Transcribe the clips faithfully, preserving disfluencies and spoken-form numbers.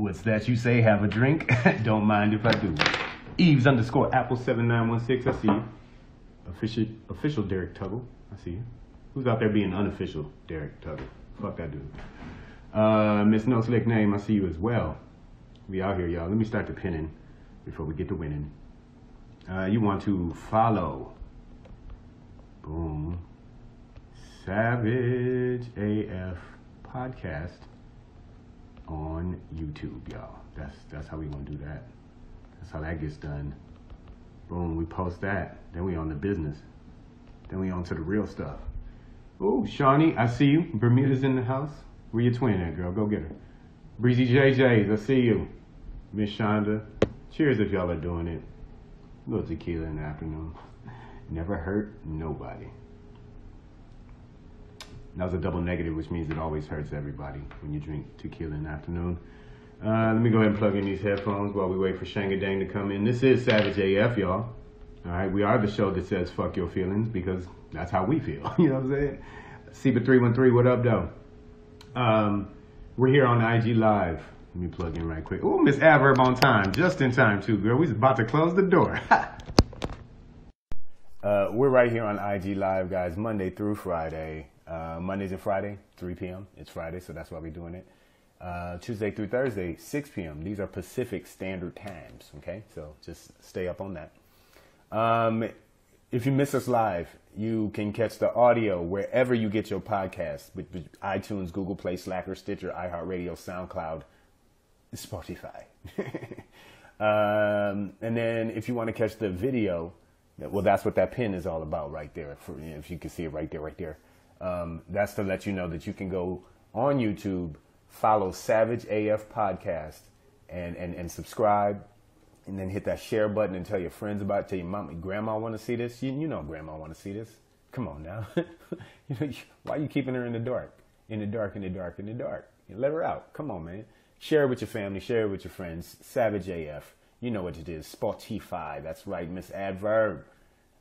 What's that you say? Have a drink? Don't mind if I do. Eves underscore Apple seven nine one six. I see you. Official, official Derek Tuggle. I see you. Who's out there being unofficial Derek Tuggle? Fuck that dude. Uh, Miss No Slick Name, I see you as well. We out here, y'all. Let me start the pinning before we get to winning. Uh, you want to follow. Boom. Savage A F Podcast on YouTube, y'all. That's that's how we gonna do that. That's how that gets done. Boom, we post that. Then we on the business. Then we on to the real stuff. Ooh, Shawnee, I see you. Bermuda's in the house. Where your twin at, girl? Go get her. Breezy J J's, I see you. Miss Shonda. Cheers if y'all are doing it. A little tequila in the afternoon. Never hurt nobody. That was a double negative, which means it always hurts everybody when you drink tequila in the afternoon. Uh, let me go ahead and plug in these headphones while we wait for Shangadang to come in. This is Savage A F, y'all. All right, we are the show that says fuck your feelings because that's how we feel. You know what I'm saying? Seba three one three, what up, though? Um, we're here on I G Live. Let me plug in right quick. Oh, Miz Averb on time. Just in time, too, girl. We was about to close the door. uh, we're right here on I G Live, guys, Monday through Friday. Uh, Mondays and Friday, three p m It's Friday, so that's why we're doing it. Uh, Tuesday through Thursday, six p m These are Pacific Standard Times, okay? So just stay up on that. Um, if you miss us live, you can catch the audio wherever you get your podcasts, with, with iTunes, Google Play, Slacker, Stitcher, iHeartRadio, SoundCloud, Spotify. um, and then if you want to catch the video, well, that's what that pin is all about right there. For, you know, if you can see it right there, right there. Um, that's to let you know that you can go on YouTube, follow Savage A F Podcast, and, and, and subscribe, and then hit that share button and tell your friends about it. Tell your mom and grandma want to see this. You, you know grandma want to see this. Come on now. you know, why are you keeping her in the dark? In the dark, in the dark, in the dark. You let her out. Come on, man. Share it with your family. Share it with your friends. Savage A F. You know what it is. Spotify. That's right, Miss Adverb.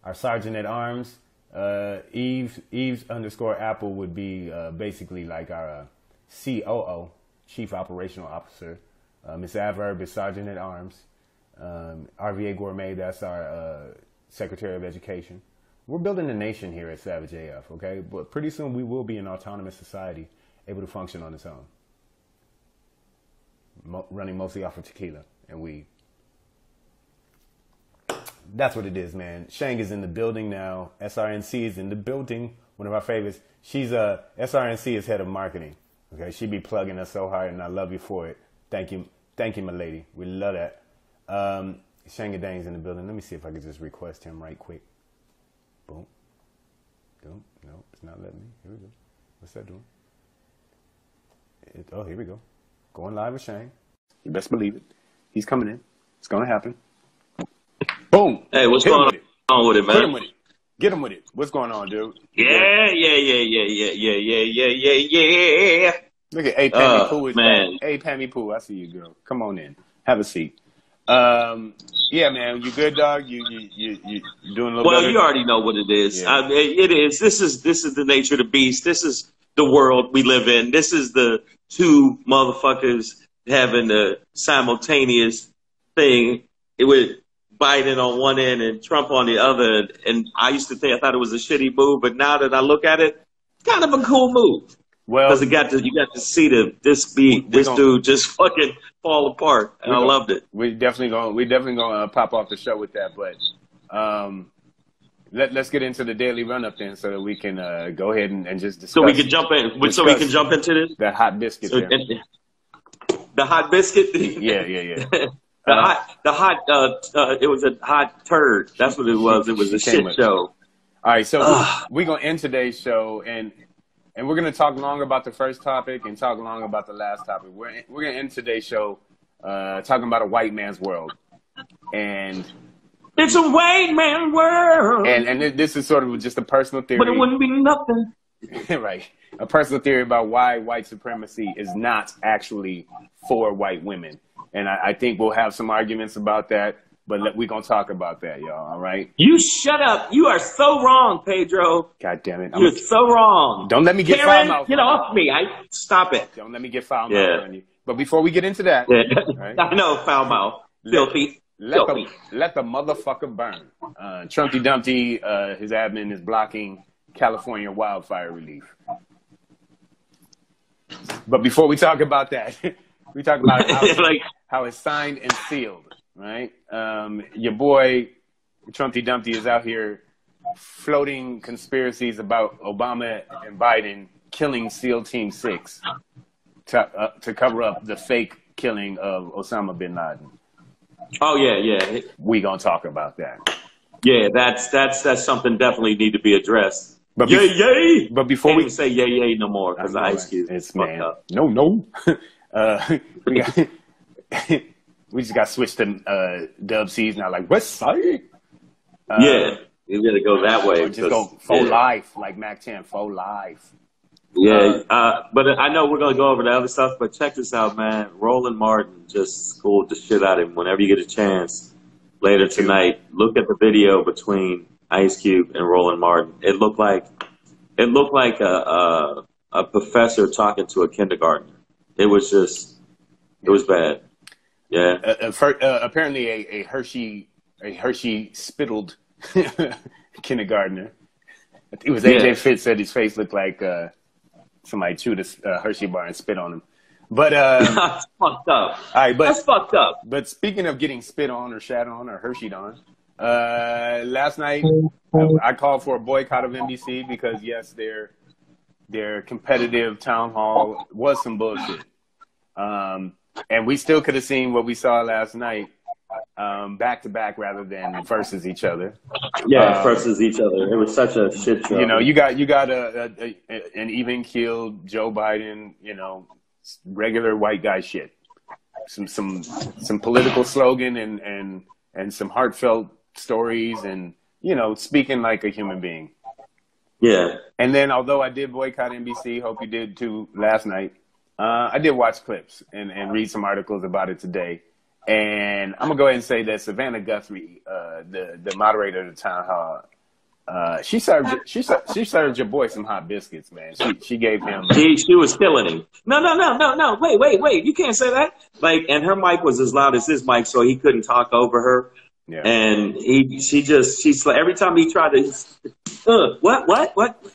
Our sergeant at arms. Uh, Eves, Eves underscore Apple would be uh, basically like our uh, C O O, Chief Operational Officer. Uh, Miz Averb is Sergeant at Arms. Um, R V A Gourmet, that's our uh, Secretary of Education. We're building a nation here at Savage A F, okay? But pretty soon we will be an autonomous society, able to function on its own. Mo- running mostly off of tequila and weed. That's what it is, man. Shang is in the building now. S R N C is in the building. One of our favorites. She's a uh, S R N C is head of marketing. Okay, she be plugging us so hard, and I love you for it. Thank you, thank you, my lady. We love that. Um, Shangadang's in the building. Let me see if I could just request him right quick. Boom. Boom. No, it's not letting me. Here we go. What's that doing? It, oh, here we go. Going live with Shang. You best believe it. He's coming in. It's gonna happen. Boom. Hey, what's Hit going on with it, man? Get him with it. Get him with it. What's going on, dude? Yeah, yeah, yeah, yeah, yeah, yeah, yeah, yeah, yeah, yeah. Look at A Pammy uh, Poo is man. Hey, Pammy Poo, I see you, girl. Come on in. Have a seat. Um, yeah, man, you good, dog? You you you, you doing a little well, better? You already know what it is. Yeah. I mean, it is. This is this is the nature of the beast. This is the world we live in. This is the two motherfuckers having a simultaneous thing with Biden on one end and Trump on the other, and I used to think I thought it was a shitty move, but now that I look at it, kind of a cool move. Well, because it got to you got to see the this be this gonna, dude just fucking fall apart, and I gonna, loved it. We definitely gonna we definitely gonna pop off the show with that, but um, let let's get into the daily run up then, so that we can uh, go ahead and, and just discuss. So we can jump in. So we can jump into this. The hot biscuit. So, the hot biscuit. Yeah, yeah, yeah. The uh, hot, the hot, uh, uh, it was a hot turd. That's what it was. It was a shit with. show. All right, so uh, we're going to end today's show, and and we're going to talk longer about the first topic and talk longer about the last topic. We're we're going to end today's show uh, talking about a white man's world, and it's a white man's world. And and this is sort of just a personal theory, but it wouldn't be nothing. Right, a personal theory about why white supremacy is not actually for white women. And I, I think we'll have some arguments about that. But we're going to talk about that, y'all, all right? You shut up. You are so wrong, Pedro. God damn it. I'm You're a... so wrong. Don't let me get Karen, foul mouth. Get off me. I Stop it. Don't let me get foul yeah. mouth on you. But before we get into that, yeah. right? I know, foul mouth. Filthy. Let, let, let the motherfucker burn. Uh, Trumpty Dumpty, uh, his admin is blocking California wildfire relief. But before we talk about that, we talk about how, like, how it's signed and sealed. Right, um, your boy Trumpty Dumpty is out here floating conspiracies about Obama and Biden killing SEAL Team six to uh, to cover up the fake killing of Osama bin Laden. Oh yeah, yeah. We gonna talk about that. Yeah, that's that's that's something definitely need to be addressed. But yay, yay! But before Can't we even say yay, yay no more because I excuse it's man. Up. No, no. uh, we got. We just got switched to uh, Dub C's now, like, what's side? Uh, yeah, you gotta go that way. Just because, go full yeah. life, like Mac ten, full life. Yeah, uh, uh, but I know we're gonna go over the other stuff, but check this out, man. Roland Martin just schooled the shit out of him. Whenever you get a chance later tonight, look at the video between Ice Cube and Roland Martin. It looked like it looked like a a, a professor talking to a kindergartner. It was just, it was bad. Yeah. Uh, uh, uh, apparently, a, a Hershey, a Hershey spittled kindergartner. I think it was A J yeah. Fit said his face looked like uh, somebody chewed a uh, Hershey bar and spit on him. But um, that's fucked up. All right, but that's fucked up. But speaking of getting spit on or shat on or Hershey'd on, uh, last night I called for a boycott of N B C because yes, their their competitive town hall was some bullshit. Um. And we still could have seen what we saw last night, um, back to back rather than versus each other. Yeah, um, versus each other. It was such a shit show. You know, you got you got a, a, a an even keeled Joe Biden. You know, regular white guy shit. Some some some political slogan and and and some heartfelt stories and you know speaking like a human being. Yeah. And then, although I did boycott N B C, hope you did too last night. Uh, I did watch clips and, and read some articles about it today. And I'm going to go ahead and say that Savannah Guthrie, uh, the, the moderator of the town hall, uh, she served she she served your boy some hot biscuits, man. She she gave him. She, she was killing him. No, no, no, no, no. Wait, wait, wait. You can't say that. Like, and her mic was as loud as his mic, so he couldn't talk over her. Yeah. And he, she just, she every time he tried to, uh, what, what, what,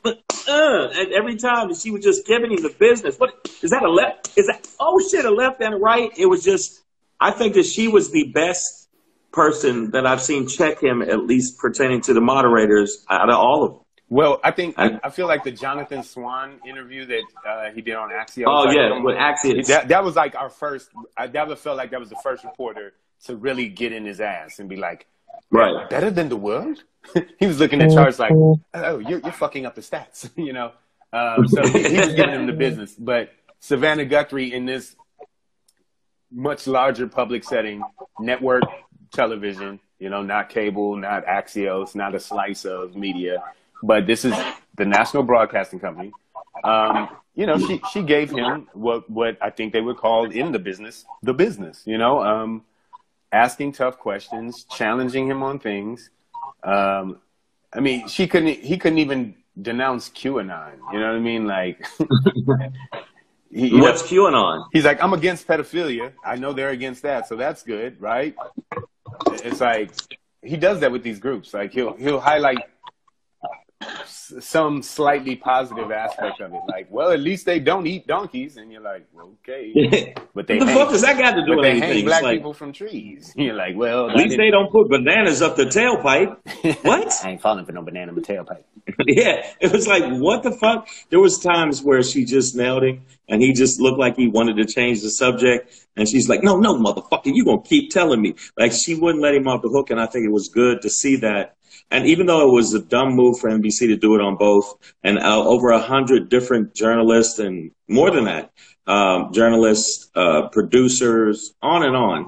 uh, and every time she was just giving him the business. What is that a left? Is that oh shit a left and a right? It was just, I think that she was the best person that I've seen check him at least pertaining to the moderators out of all of them. Well, I think I, I feel like the Jonathan Swan interview that uh, he did on Axios. Oh like, yeah, with Axios. That, that was like our first. I never felt like that was the first reporter to really get in his ass and be like, right, better than the world? He was looking at charts like, oh, you're, you're fucking up the stats, you know? Um, so he, he was giving him the business. But Savannah Guthrie in this much larger public setting, network television, you know, not cable, not Axios, not a slice of media, but this is the National Broadcasting Company. Um, you know, she, she gave him what, what I think they would call in the business, the business, you know? Um, asking tough questions, challenging him on things. Um, I mean, she couldn't, he couldn't even denounce QAnon. You know what I mean? Like, he, you what's know, QAnon? He's like, I'm against pedophilia. I know they're against that. So that's good. Right. It's like, he does that with these groups. Like he'll, he'll highlight some slightly positive aspect of it, like, well, at least they don't eat donkeys, and you're like, okay, but they what the hang, fuck does that got to do with anything? They hang black like, people from trees. And you're like, well, at least they don't put bananas up their tailpipe. What? I ain't falling for no banana in my tailpipe. Yeah, it was like, what the fuck? There was times where she just nailed him, and he just looked like he wanted to change the subject, and she's like, no, no, motherfucker, you gonna keep telling me? Like, she wouldn't let him off the hook, and I think it was good to see that. And even though it was a dumb move for N B C to do it on both, and uh, over a hundred different journalists and more than that, um, journalists, uh, producers, on and on,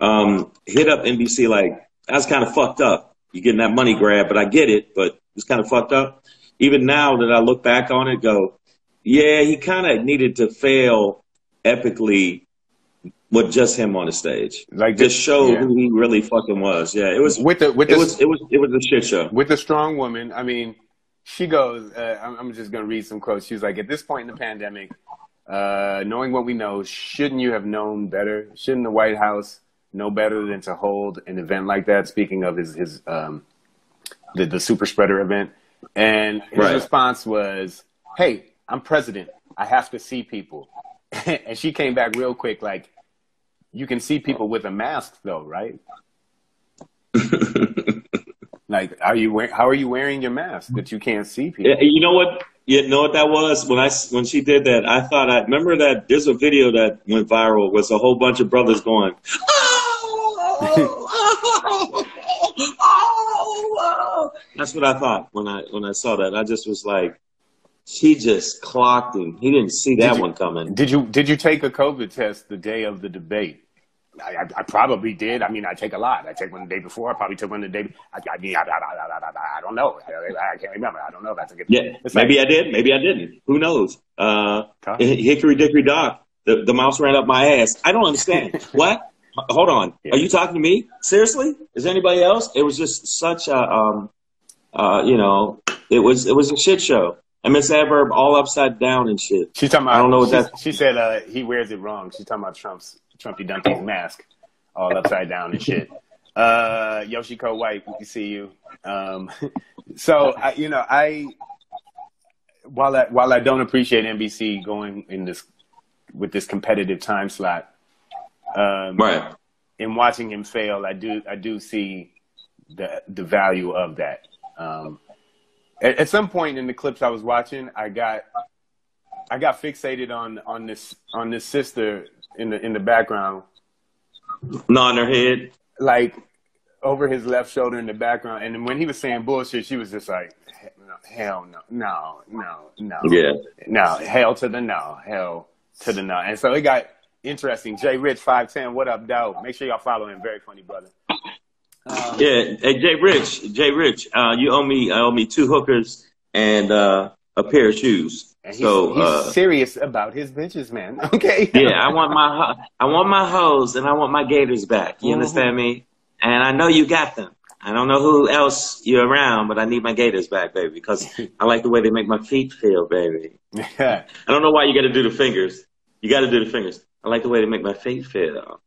um, hit up N B C like, that's kind of fucked up. You're getting that money grab, but I get it, but it's kind of fucked up. Even now that I look back on it, go, yeah, he kind of needed to fail epically with just him on the stage, like this, to show yeah. who he really fucking was. Yeah, it was with the with it the, was it was it was a shit show with a strong woman. I mean, she goes. Uh, I'm, I'm just gonna read some quotes. She's like, at this point in the pandemic, uh, knowing what we know, shouldn't you have known better? Shouldn't the White House know better than to hold an event like that? Speaking of his his um, the the super spreader event, and his right. response was, "Hey, I'm president. I have to see people." And she came back real quick, like, you can see people with a mask, though, right? Like, are you wearing? How are you wearing your mask that you can't see people? Yeah, you know what? You know what that was when I when she did that. I thought I remember that. There's a video that went viral with a whole bunch of brothers going, "Oh, oh, oh, oh." That's what I thought when I when I saw that. I just was like, she just clocked him. He didn't see that did you, one coming. Did you? Did you take a COVID test the day of the debate? I, I, I probably did. I mean, I take a lot. I take one the day before. I probably took one the day. I, I, I, I, I don't know. I, I can't remember. I don't know if I took it. Yeah, like, maybe I did. Maybe I didn't. Who knows? Uh, huh? Hickory dickory dock. The the mouse ran up my ass. I don't understand. What? Hold on. Yeah. Are you talking to me? Seriously? Is anybody else? It was just such a, um, uh, you know, it was it was a shit show. And Miz Averb all upside down and shit. She's talking about, I don't know what that. She said uh, he wears it wrong. She's talking about Trump's Trumpy Dumpy's mask all upside down and shit. Uh, Yoshiko White, we can see you. Um, so I, you know, I while I while I don't appreciate N B C going in this with this competitive time slot, um, right? In watching him fail, I do I do see the the value of that. Um, At some point in the clips I was watching, I got, I got fixated on on this on this sister in the in the background, nodding her head, like over his left shoulder in the background. And when he was saying bullshit, she was just like, "Hell no, no, no, no, yeah, no, hell to the no, hell to the no." And so it got interesting. Jay Rich five ten, what up, dog? Make sure y'all follow him. Very funny, brother. Um, yeah, hey, Jay Rich, Jay Rich, uh, you owe me, I owe me two hookers and uh, a pair of shoes. And he's, so he's uh, serious about his bitches, man. Okay. Yeah, I want my, I want my hoes and I want my gators back. You mm-hmm. understand me? And I know you got them. I don't know who else you're around, but I need my gators back, baby, because I like the way they make my feet feel, baby. I don't know why you got to do the fingers. You got to do the fingers. I like the way they make my feet feel.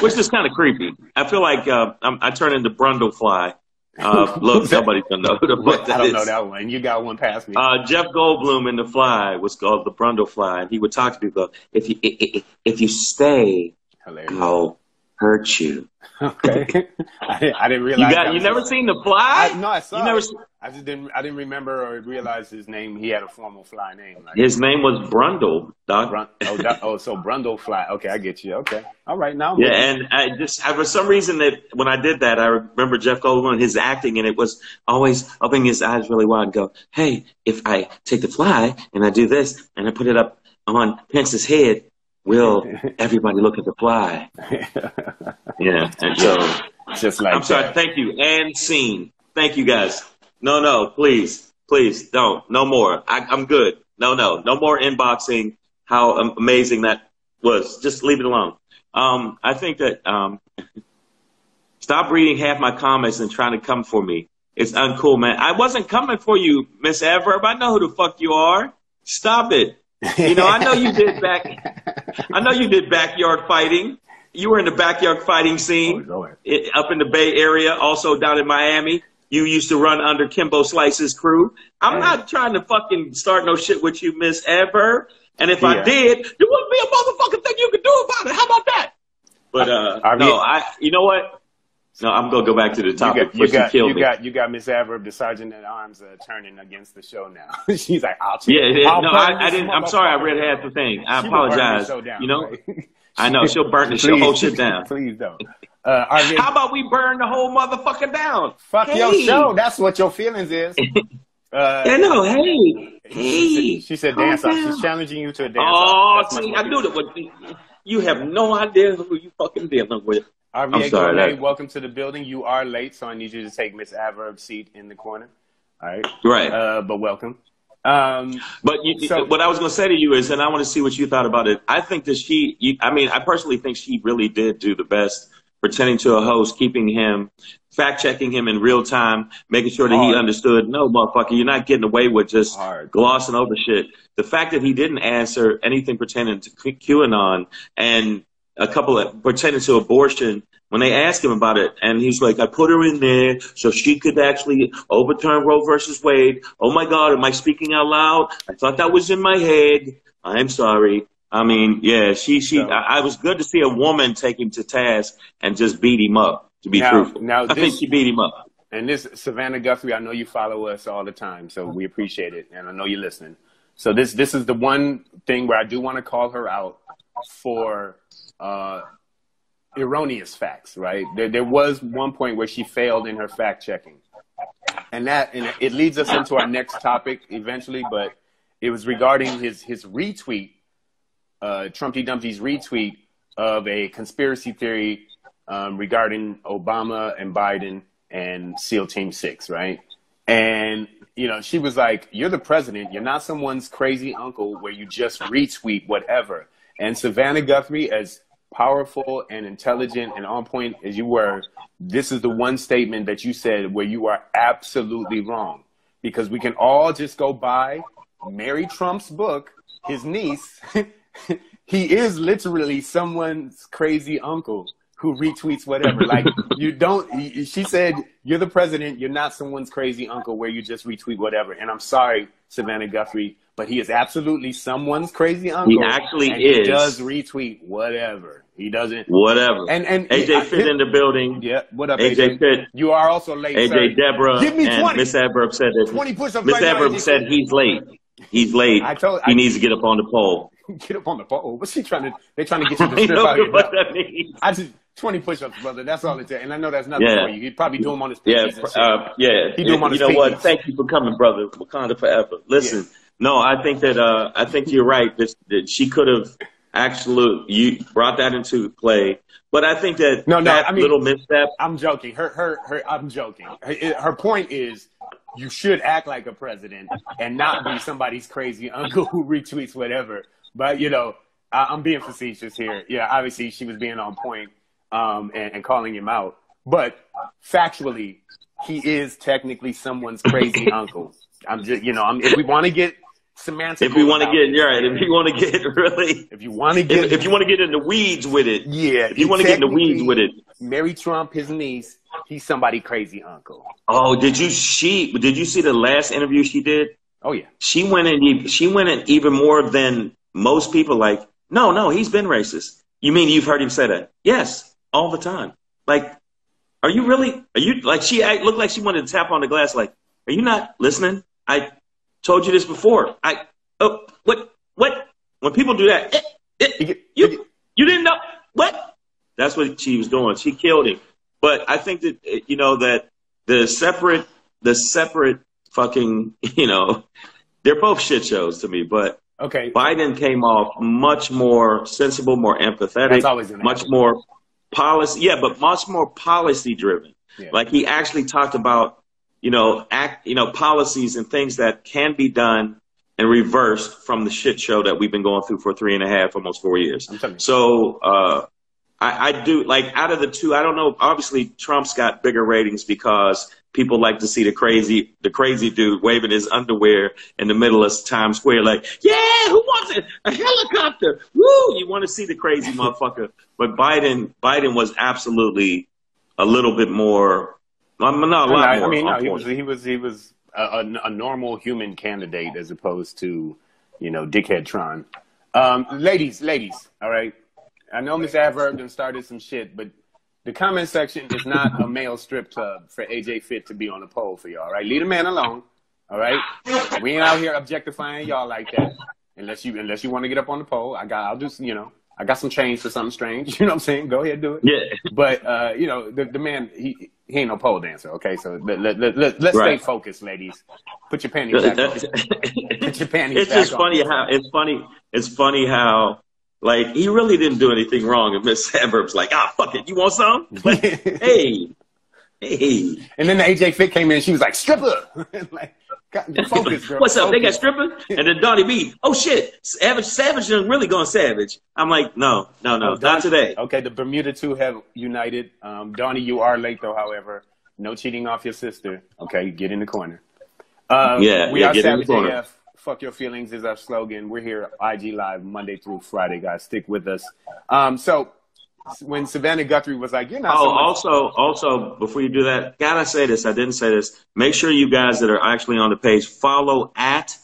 Which is kind of creepy. I feel like uh, I'm, I turn into Brundlefly. Uh, look, somebody's going to know the book that I don't is. know that one. You got one past me. Uh, Jeff Goldblum in The Fly was called the Brundlefly. And he would talk to people, if you if, if you stay, hilarious. I'll hurt you. Okay. I, I didn't realize. You, got, you never seen The Fly? I, no, I saw you it. Never, I just didn't, I didn't remember or realize his name. He had a formal fly name. Like his name was Brundle, Doc. Brun oh, doc, oh, so Brundle Fly. Okay, I get you. Okay. All right, now. I'm yeah, ready. And I just, I, for some reason, that when I did that, I remember Jeff Goldblum, his acting, and it was always opening his eyes really wide and go, hey, if I take the fly and I do this and I put it up on Pence's head, will everybody look at the fly? Yeah. And so, just like I'm that. sorry. Thank you. And scene. Thank you, guys. No, no, please, please don't. No more. I, I'm good. No, no, no more inboxing. How amazing that was. Just leave it alone. Um, I think that um, stop reading half my comments and trying to come for me. It's uncool, man. I wasn't coming for you, Miz Averb. I know who the fuck you are. Stop it. You know, I know you did back. I know you did backyard fighting. You were in the backyard fighting scene oh, it, up in the Bay Area, also down in Miami. You used to run under Kimbo Slice's crew. I'm hey. not trying to fucking start no shit with you, Miz Averb. And if yeah. I did, there wouldn't be a motherfucking thing you could do about it. How about that? But uh, I, I mean, no, I. You know what? No, I'm gonna go back to the topic. You got, you got, you got, you got Miz Averb, the sergeant at arms, uh, turning against the show now. She's like, I'll yeah, it, I'll no, I, I didn't. I'm sorry, I read half the thing. I apologize. Down, you know, right? I know she'll burn the please, show, whole shit down. Please don't. Uh, R V A, how about we burn the whole motherfucker down? Fuck hey. your show. That's what your feelings is. Uh, yeah, no, hey, hey. She said, she said dance off. She's challenging you to a dance off. Oh, see, I knew that. Would be, you have no idea who you fucking dealing with. R V A Gourmet, welcome to the building. You are late, so I need you to take Miz Averb's seat in the corner. All right. Right. Uh, but welcome. Um, but you, so, what I was going to say to you is, and I want to see what you thought about it. I think that she, you, I mean, I personally think she really did do the best, pretending to a host, keeping him, fact checking him in real time, making sure that hard. he understood. No, motherfucker, you're not getting away with just hard. glossing over shit. The fact that he didn't answer anything pertaining to QAnon and a couple of pertaining to abortion. When they asked him about it, and he's like, I put her in there so she could actually overturn Roe versus Wade. Oh, my God, am I speaking out loud? I thought that was in my head. I'm sorry. I mean, yeah, she, she, I, I was good to see a woman take him to task and just beat him up, to be now, truthful. Now I this, think she beat him up. And this, Savannah Guthrie, I know you follow us all the time, so we appreciate it, and I know you're listening. So this, this is the one thing where I do want to call her out for uh, – erroneous facts, right? There, there was one point where she failed in her fact checking, and that and it leads us into our next topic eventually. But it was regarding his his retweet, uh, Trumpy Dumpty's retweet of a conspiracy theory um, regarding Obama and Biden and SEAL Team six, right? And you know, she was like, "You're the president. You're not someone's crazy uncle where you just retweet whatever." And Savannah Guthrie, as powerful and intelligent and on point as you were, this is the one statement that you said where you are absolutely wrong, because we can all just go buy Mary Trump's book, his niece. He is literally someone's crazy uncle who retweets whatever. Like, you don't, she said, you're the president, you're not someone's crazy uncle where you just retweet whatever. And I'm sorry, Savannah Guthrie, but he is absolutely someone's crazy uncle. He actually and is. He does retweet whatever. He doesn't. Whatever. And and A J Fit in the building. Yeah. What up, A J? A J Fit. You are also late. A J Deborah. Give me twenty. Miz Averb said that. twenty push-ups. Miz Averb right said he's late. He's late. I told, he I, needs to get up on the pole. Get up on the pole. What's he trying to? They're trying to get you to strip out here. What that means. I just twenty push-ups, brother. That's all it's at. And I know that's nothing yeah. for you. He'd probably do them on his pinkies. Yeah. Uh, yeah. He do them on you his You know pinkies. What? Thank you for coming, brother. Wakanda forever. Listen. Yeah. No, I think that uh, I think you're right. This, that she could have absolutely you brought that into play, but I think that no, no, that I mean, little misstep. I'm joking. Her, her, her. I'm joking. Her, her point is, you should act like a president and not be somebody's crazy uncle who retweets whatever. But you know, I, I'm being facetious here. Yeah, obviously she was being on point um, and, and calling him out, but factually, he is technically someone's crazy uncle. I'm just, you know, I'm, if we want to get. Semantic if we want to get, you're right. If you want to get really, if you want to get, if, if you want to get in the weeds with it, yeah. If you want to get in the weeds with it, Mary Trump, his niece, he's somebody crazy uncle. Oh, did you she? Did you see the last interview she did? Oh yeah, she went in. She went in even more than most people. Like, no, no, he's been racist. You mean you've heard him say that? Yes, all the time. Like, are you really? Are you like? She I, looked like she wanted to tap on the glass. Like, are you not listening? I. Told you this before. I oh what what when people do that it, it, you you didn't know what that's what she was doing. She killed him. But I think that you know that the separate the separate fucking you know they're both shit shows to me. But okay, Biden came off much more sensible, more empathetic, much happen. more policy. Yeah, but much more policy driven. Yeah. Like he actually talked about. You know, act, you know, policies and things that can be done and reversed from the shit show that we've been going through for three and a half, almost four years. So uh, I, I do like out of the two, I don't know. Obviously, Trump's got bigger ratings because people like to see the crazy, the crazy dude waving his underwear in the middle of Times Square. Like, yeah, who wants it? A helicopter. Woo. You want to see the crazy motherfucker. But Biden, Biden was absolutely a little bit more. I'm not a lot more. I mean, no, he was he was he was a, a, a normal human candidate as opposed to, you know, dickhead Tron. Um, ladies, ladies, all right. I know Miz Averb done started some shit, but the comment section is not a male strip club for A J Fit to be on the poll for y'all. Right, leave a man alone. All right, we ain't out here objectifying y'all like that. Unless you unless you want to get up on the poll, I got I'll do you know. I got some change for something strange. You know what I'm saying? Go ahead, do it. Yeah. But, uh, you know, the, the man, he, he ain't no pole dancer, okay? So let, let, let, let's right. stay focused, ladies. Put your panties back on. Put your panties it's back just on. Funny how, it's funny It's funny how, like, he really didn't do anything wrong. And Miz Averb's like, ah, fuck it. You want some? Like, hey. Hey. And then the A J Fit came in and she was like, stripper. Like, Focus, girl. What's up? Focus. They got strippers and then Donnie B. Oh shit, Savage, Savage is really going savage. I'm like, no, no, no, oh, Donnie, not today. Okay, the Bermuda two have united. Um, Donnie, you are late though. However, no cheating off your sister. Okay, get in the corner. Um, yeah, we yeah, are Savage A F. Fuck your feelings is our slogan. We're here I G Live Monday through Friday, guys. Stick with us. Um, so when Savannah Guthrie was like, you're not. Oh, so also, also, before you do that, gotta say this. I didn't say this. Make sure you guys that are actually on the page follow at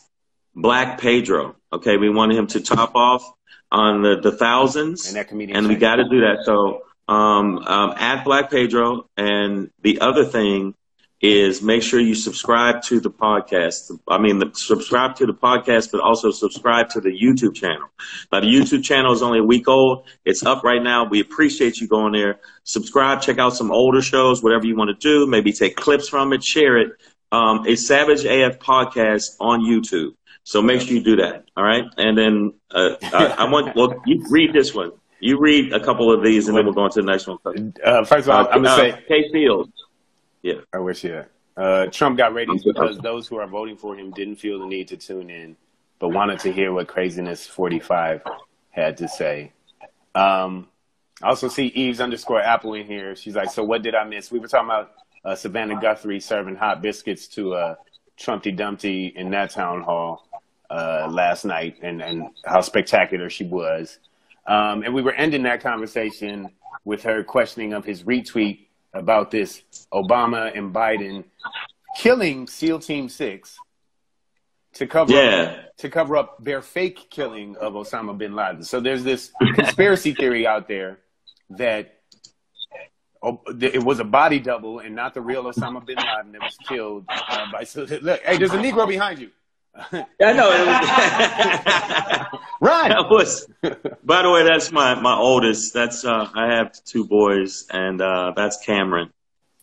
Black Pedro. Okay, we want him to top off on the, the thousands, and, that comedian and we got to do that. So um, um, at Black Pedro, and the other thing is make sure you subscribe to the podcast. I mean, the, subscribe to the podcast, but also subscribe to the YouTube channel. Now, the YouTube channel is only a week old. It's up right now. We appreciate you going there. Subscribe, check out some older shows, whatever you want to do. Maybe take clips from it, share it. Um, it's Savage A F Podcast on YouTube. So make sure you do that, all right? And then uh, I, I want, well, you read this one. You read a couple of these, and then we'll go on to the next one. Uh, first of all, uh, I'm going to uh, say Kay Fields. Yeah, I wish yeah. Uh, Trump got ratings because those who are voting for him didn't feel the need to tune in, but wanted to hear what Craziness forty-five had to say. Um, I also see Eves underscore Apple in here. She's like, so what did I miss? We were talking about uh, Savannah Guthrie serving hot biscuits to uh, Trumpty Dumpty in that town hall uh, last night, and, and how spectacular she was. Um, and we were ending that conversation with her questioning of his retweet about this Obama and Biden killing SEAL Team six to cover yeah. up, to cover up their fake killing of Osama bin Laden. So there's this conspiracy theory out there that oh, it was a body double and not the real Osama bin Laden that was killed uh, by. So, look, hey, there's a Negro behind you. I know. It was, right. That was, by the way, that's my, my oldest. That's uh, I have two boys, and uh, that's Cameron.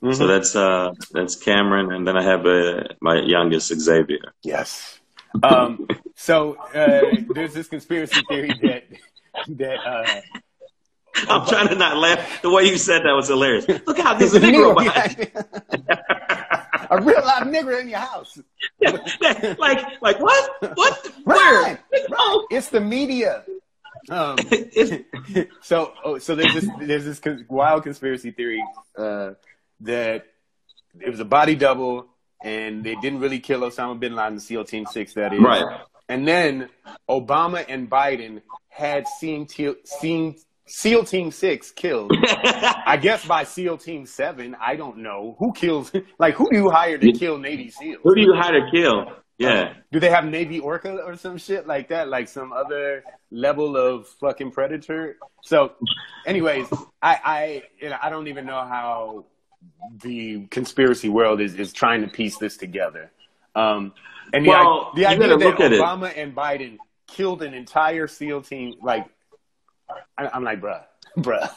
Mm-hmm. So that's uh, that's Cameron, and then I have uh, my youngest, Xavier. Yes. Um, so uh, there's this conspiracy theory that that. Uh, I'm trying to not laugh. The way you said that was hilarious. Look how there's a Negro behind. A real live nigger in your house. Yeah, like, like what? What? Where? Right, right. It's the media. Um, so, oh, so there's this, there's this wild conspiracy theory uh, that it was a body double, and they didn't really kill Osama bin Laden, SEAL Team Six, that is. Right. And then Obama and Biden had seen seen. SEAL Team six killed, I guess, by SEAL Team seven. I don't know. Who kills? Like, who do you hire to kill Navy SEALs? Who do you hire to kill? Yeah. Um, do they have Navy Orca or some shit like that? Like some other level of fucking predator? So, anyways, I, I, you know, I don't even know how the conspiracy world is, is trying to piece this together. Um, and the, well, I, the idea that Obama it. and Biden killed an entire SEAL team, like, I'm like, bruh, bruh.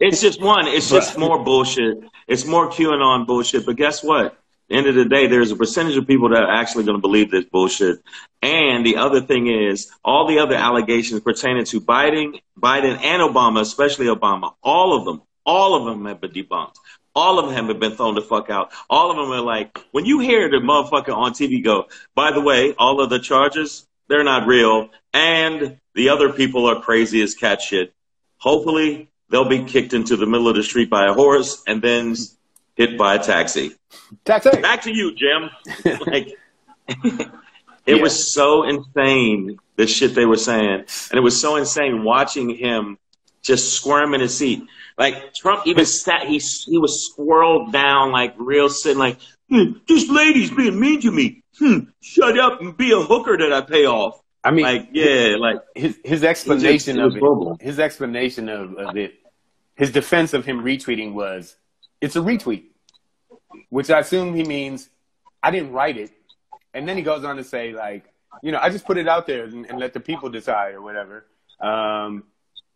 It's just one. It's bruh. just more bullshit. It's more QAnon bullshit. But guess what? The end of the day, there's a percentage of people that are actually going to believe this bullshit. And the other thing is, all the other allegations pertaining to Biden, Biden and Obama, especially Obama, all of them, all of them have been debunked. All of them have been thrown the fuck out. All of them are like, when you hear the motherfucker on T V go, by the way, all of the charges, they're not real. And the other people are crazy as cat shit. Hopefully, they'll be kicked into the middle of the street by a horse and then hit by a taxi. Taxi. Back to you, Jim. Like, it yeah. was so insane, the shit they were saying. And it was so insane watching him just squirm in his seat. Like, Trump even sat, he, he was squirreled down, like, real sitting, like, hmm, this lady's being mean to me. Hmm, shut up and be a hooker that I pay off. I mean, like, yeah, like his his explanation just, it of it, his explanation of, of it, his defense of him retweeting was, it's a retweet, which I assume he means I didn't write it. And then he goes on to say, like, you know, I just put it out there and, and let the people decide or whatever. Um,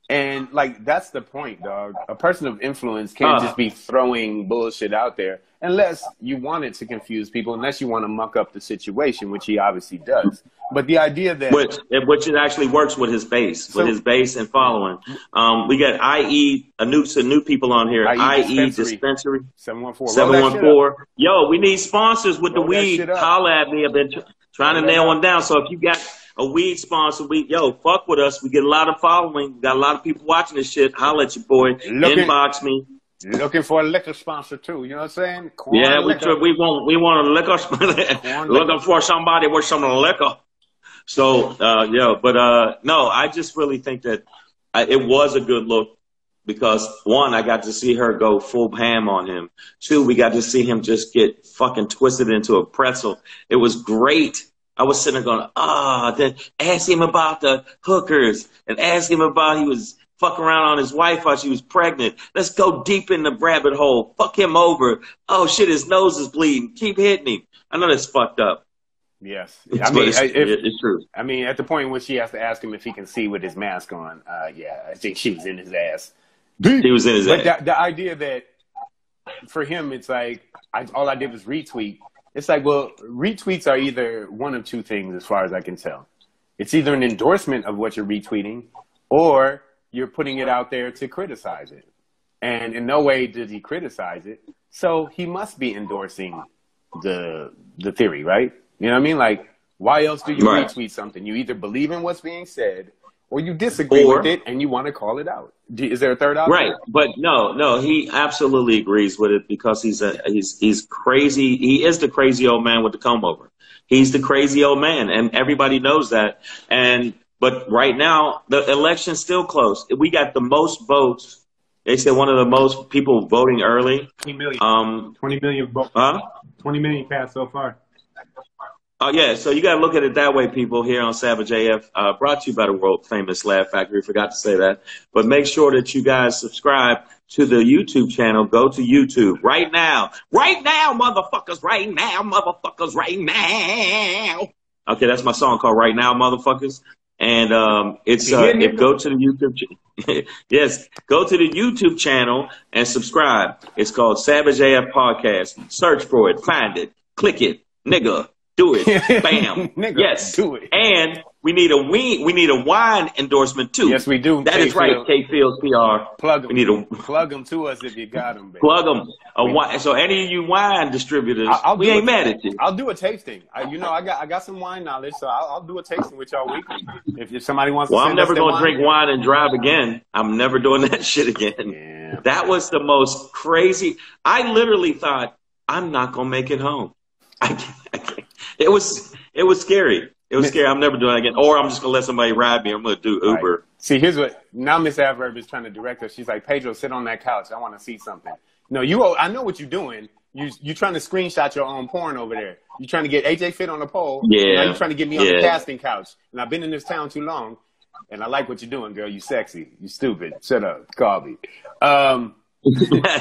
And like, that's the point, dog. A person of influence can't uh, just be throwing bullshit out there unless you want it to confuse people, unless you want to muck up the situation, which he obviously does. But the idea that which which it actually works with his base, so, with his base and following. Um, we got I E a new some new people on here. I E Dispensary seven one four seven one four. Yo, we need sponsors with Roll the weed. Holla at me. I've been trying to nail one down. So if you got a weed sponsor, we, yo, fuck with us. We get a lot of following. We got a lot of people watching this shit. Holla at you, boy. Looking, Inbox me. Looking for a liquor sponsor, too. You know what I'm saying? Corn yeah, we, we, want, we want a liquor sponsor. Looking liquor. for somebody with some liquor. So, uh, yeah, but uh, no, I just really think that I, it was a good look because, one, I got to see her go full ham on him. Two, we got to see him just get fucking twisted into a pretzel. It was great. I was sitting there going, ah, oh, then ask him about the hookers and ask him about he was fucking around on his wife while she was pregnant. Let's go deep in the rabbit hole. Fuck him over. Oh, shit, his nose is bleeding. Keep hitting him. I know that's fucked up. Yes. I mean, it's, if, it's true. I mean, at the point when she has to ask him if he can see with his mask on, uh, yeah, I think she was in his ass. He was in his but ass. But the, the idea that for him, it's like I, all I did was retweet. It's like, well, retweets are either one of two things as far as I can tell. It's either an endorsement of what you're retweeting or you're putting it out there to criticize it. And in no way did he criticize it. So he must be endorsing the the theory, right? You know what I mean? Like, why else do you right. retweet something? You either believe in what's being said or you disagree or, with it and you want to call it out. Is there a third option? Right, but no, no, he absolutely agrees with it because he's a he's he's crazy. He is the crazy old man with the comb over. He's the crazy old man, and everybody knows that. And but right now, the election's still close. We got the most votes. They said one of the most people voting early. Twenty million. Um, twenty million votes. Huh? Twenty million passed so far. Oh, uh, yeah, so you got to look at it that way, people, here on Savage A F, uh, brought to you by the world-famous Laugh Factory. Forgot to say that. But make sure that you guys subscribe to the YouTube channel. Go to YouTube right now. Right now, motherfuckers, right now, motherfuckers, right now. Okay, that's my song called Right Now, Motherfuckers. And um, it's uh, if go to the YouTube channel. Yes, go to the YouTube channel and subscribe. It's called Savage A F Podcast. Search for it. Find it. Click it. Nigga. Do it. Bam. Nigga, yes. Do it. And we need a we we need a wine endorsement too. Yes, we do. That K is Field. right, K Fields P R. Plug them. We need a plug them to us if you got them. Baby. Plug them. A wine. So any of you wine distributors, I'll, I'll we ain't a, mad at you. I'll do a tasting. I, you know, I got I got some wine knowledge, so I'll, I'll do a tasting with y'all weekly. If, if somebody wants. Well, to I'm never going to drink wine and drive again. I'm never doing that shit again. Yeah, that was the most crazy. I literally thought I'm not going to make it home. I can't. I can't. It was it was scary. It was scary. I'm never doing it again. Or I'm just going to let somebody ride me. I'm going to do Uber. Right. See, here's what – now Miz Averb is trying to direct us. She's like, Pedro, sit on that couch. I want to see something. No, you. I know what you're doing. You, you're trying to screenshot your own porn over there. You're trying to get A J Fit on the pole. Yeah. Now you're trying to get me on yeah. the casting couch. And I've been in this town too long, and I like what you're doing, girl. You sexy. You stupid. Shut up. Call me. Um,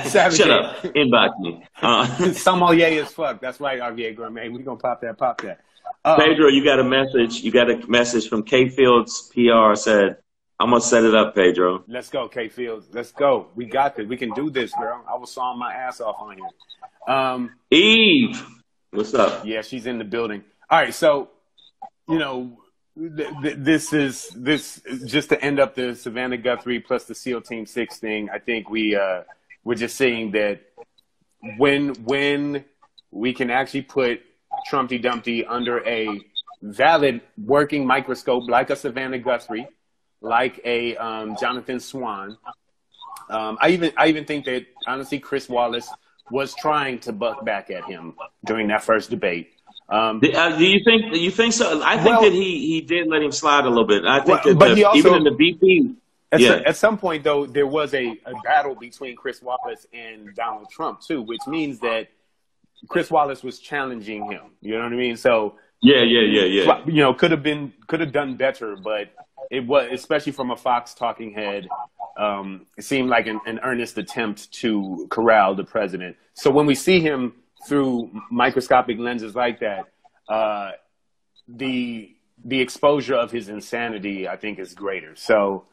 Savage Shut up. Inbox me. Uh, Sommelier as fuck. That's right, R V A Gourmet. We're going to pop that, pop that. Uh, Pedro, you got a message. You got a message from K Fields P R said, I'm going to set it up, Pedro. Let's go, K Fields. Let's go. We got this. We can do this, girl. I was sawing my ass off on you. Um, Eve. What's up? Yeah, she's in the building. All right, so, you know, Th th this is this just to end up the Savannah Guthrie plus the SEAL Team six thing. I think we uh, we're just seeing that when when we can actually put Trumpty Dumpty under a valid working microscope, like a Savannah Guthrie, like a um, Jonathan Swan. Um, I even I even think that honestly Chris Wallace was trying to buck back at him during that first debate. Um, do, uh, do you think you think so? I think well, that he he did let him slide a little bit. I think well, that but the, he also, even in the B P. At, yeah. at some point, though, there was a, a battle between Chris Wallace and Donald Trump too, which means that Chris Wallace was challenging him. You know what I mean? So yeah, yeah, yeah, yeah. You know, could have been could have done better, but it was especially from a Fox talking head. Um, it seemed like an, an earnest attempt to corral the president. So when we see him through microscopic lenses like that, uh, the the exposure of his insanity, I think, is greater. So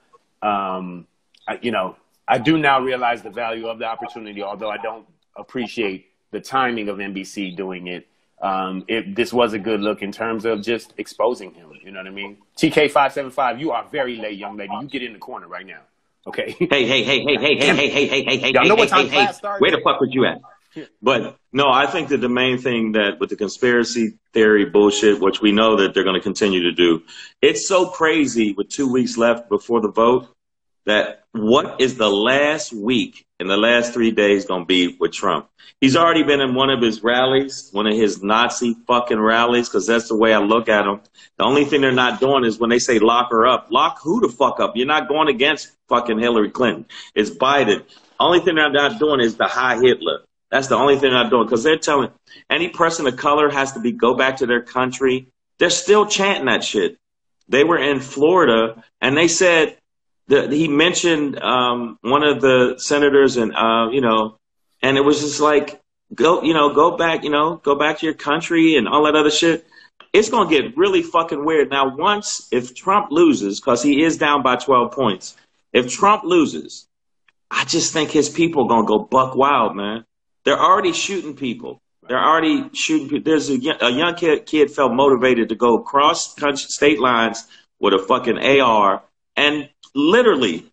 um, I, you know, I do now realize the value of the opportunity, although I don't appreciate the timing of N B C doing it. Um, it, this was a good look in terms of just exposing him. You know what I mean? T K five seven five, you are very late, young lady. You get in the corner right now. Okay. Hey, hey, hey, hey, hey, hey, hey, hey, hey, hey, hey, y'all know what time class started? Where the fuck was you at? But no, I think that the main thing that with the conspiracy theory bullshit, which we know that they're going to continue to do, it's so crazy with two weeks left before the vote that what is the last week and the last three days going to be with Trump? He's already been in one of his rallies, one of his Nazi fucking rallies, because that's the way I look at him. The only thing they're not doing is when they say lock her up, lock who the fuck up? You're not going against fucking Hillary Clinton. It's Biden. Only thing they're not doing is the high Hitler. That's the only thing they're not doing, because they're telling any person of color has to be go back to their country. They're still chanting that shit. They were in Florida, and they said that he mentioned um, one of the senators, and uh, you know, and it was just like go, you know, go back, you know, go back to your country and all that other shit. It's gonna get really fucking weird now. Once if Trump loses, because he is down by twelve points, if Trump loses, I just think his people are gonna go buck wild, man. They're already shooting people. They're already shooting people. There's a, a young kid, kid felt motivated to go across country, state lines with a fucking A R. And literally,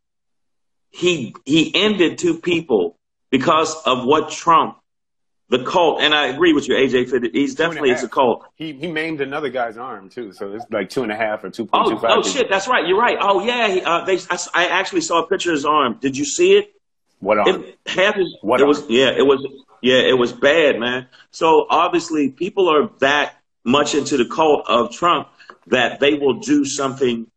he he ended two people because of what Trump, the cult, and I agree with you, A J Fit. He's definitely it's a cult. He, he maimed another guy's arm, too. So it's like two and a half or two point two five. Oh, oh shit. That's right. You're right. Oh, yeah. He, uh, they, I, I actually saw a picture of his arm. Did you see it? What on? It happened. What it was, yeah, it was, yeah, it was bad, man. So obviously, people are that much into the cult of Trump that they will do something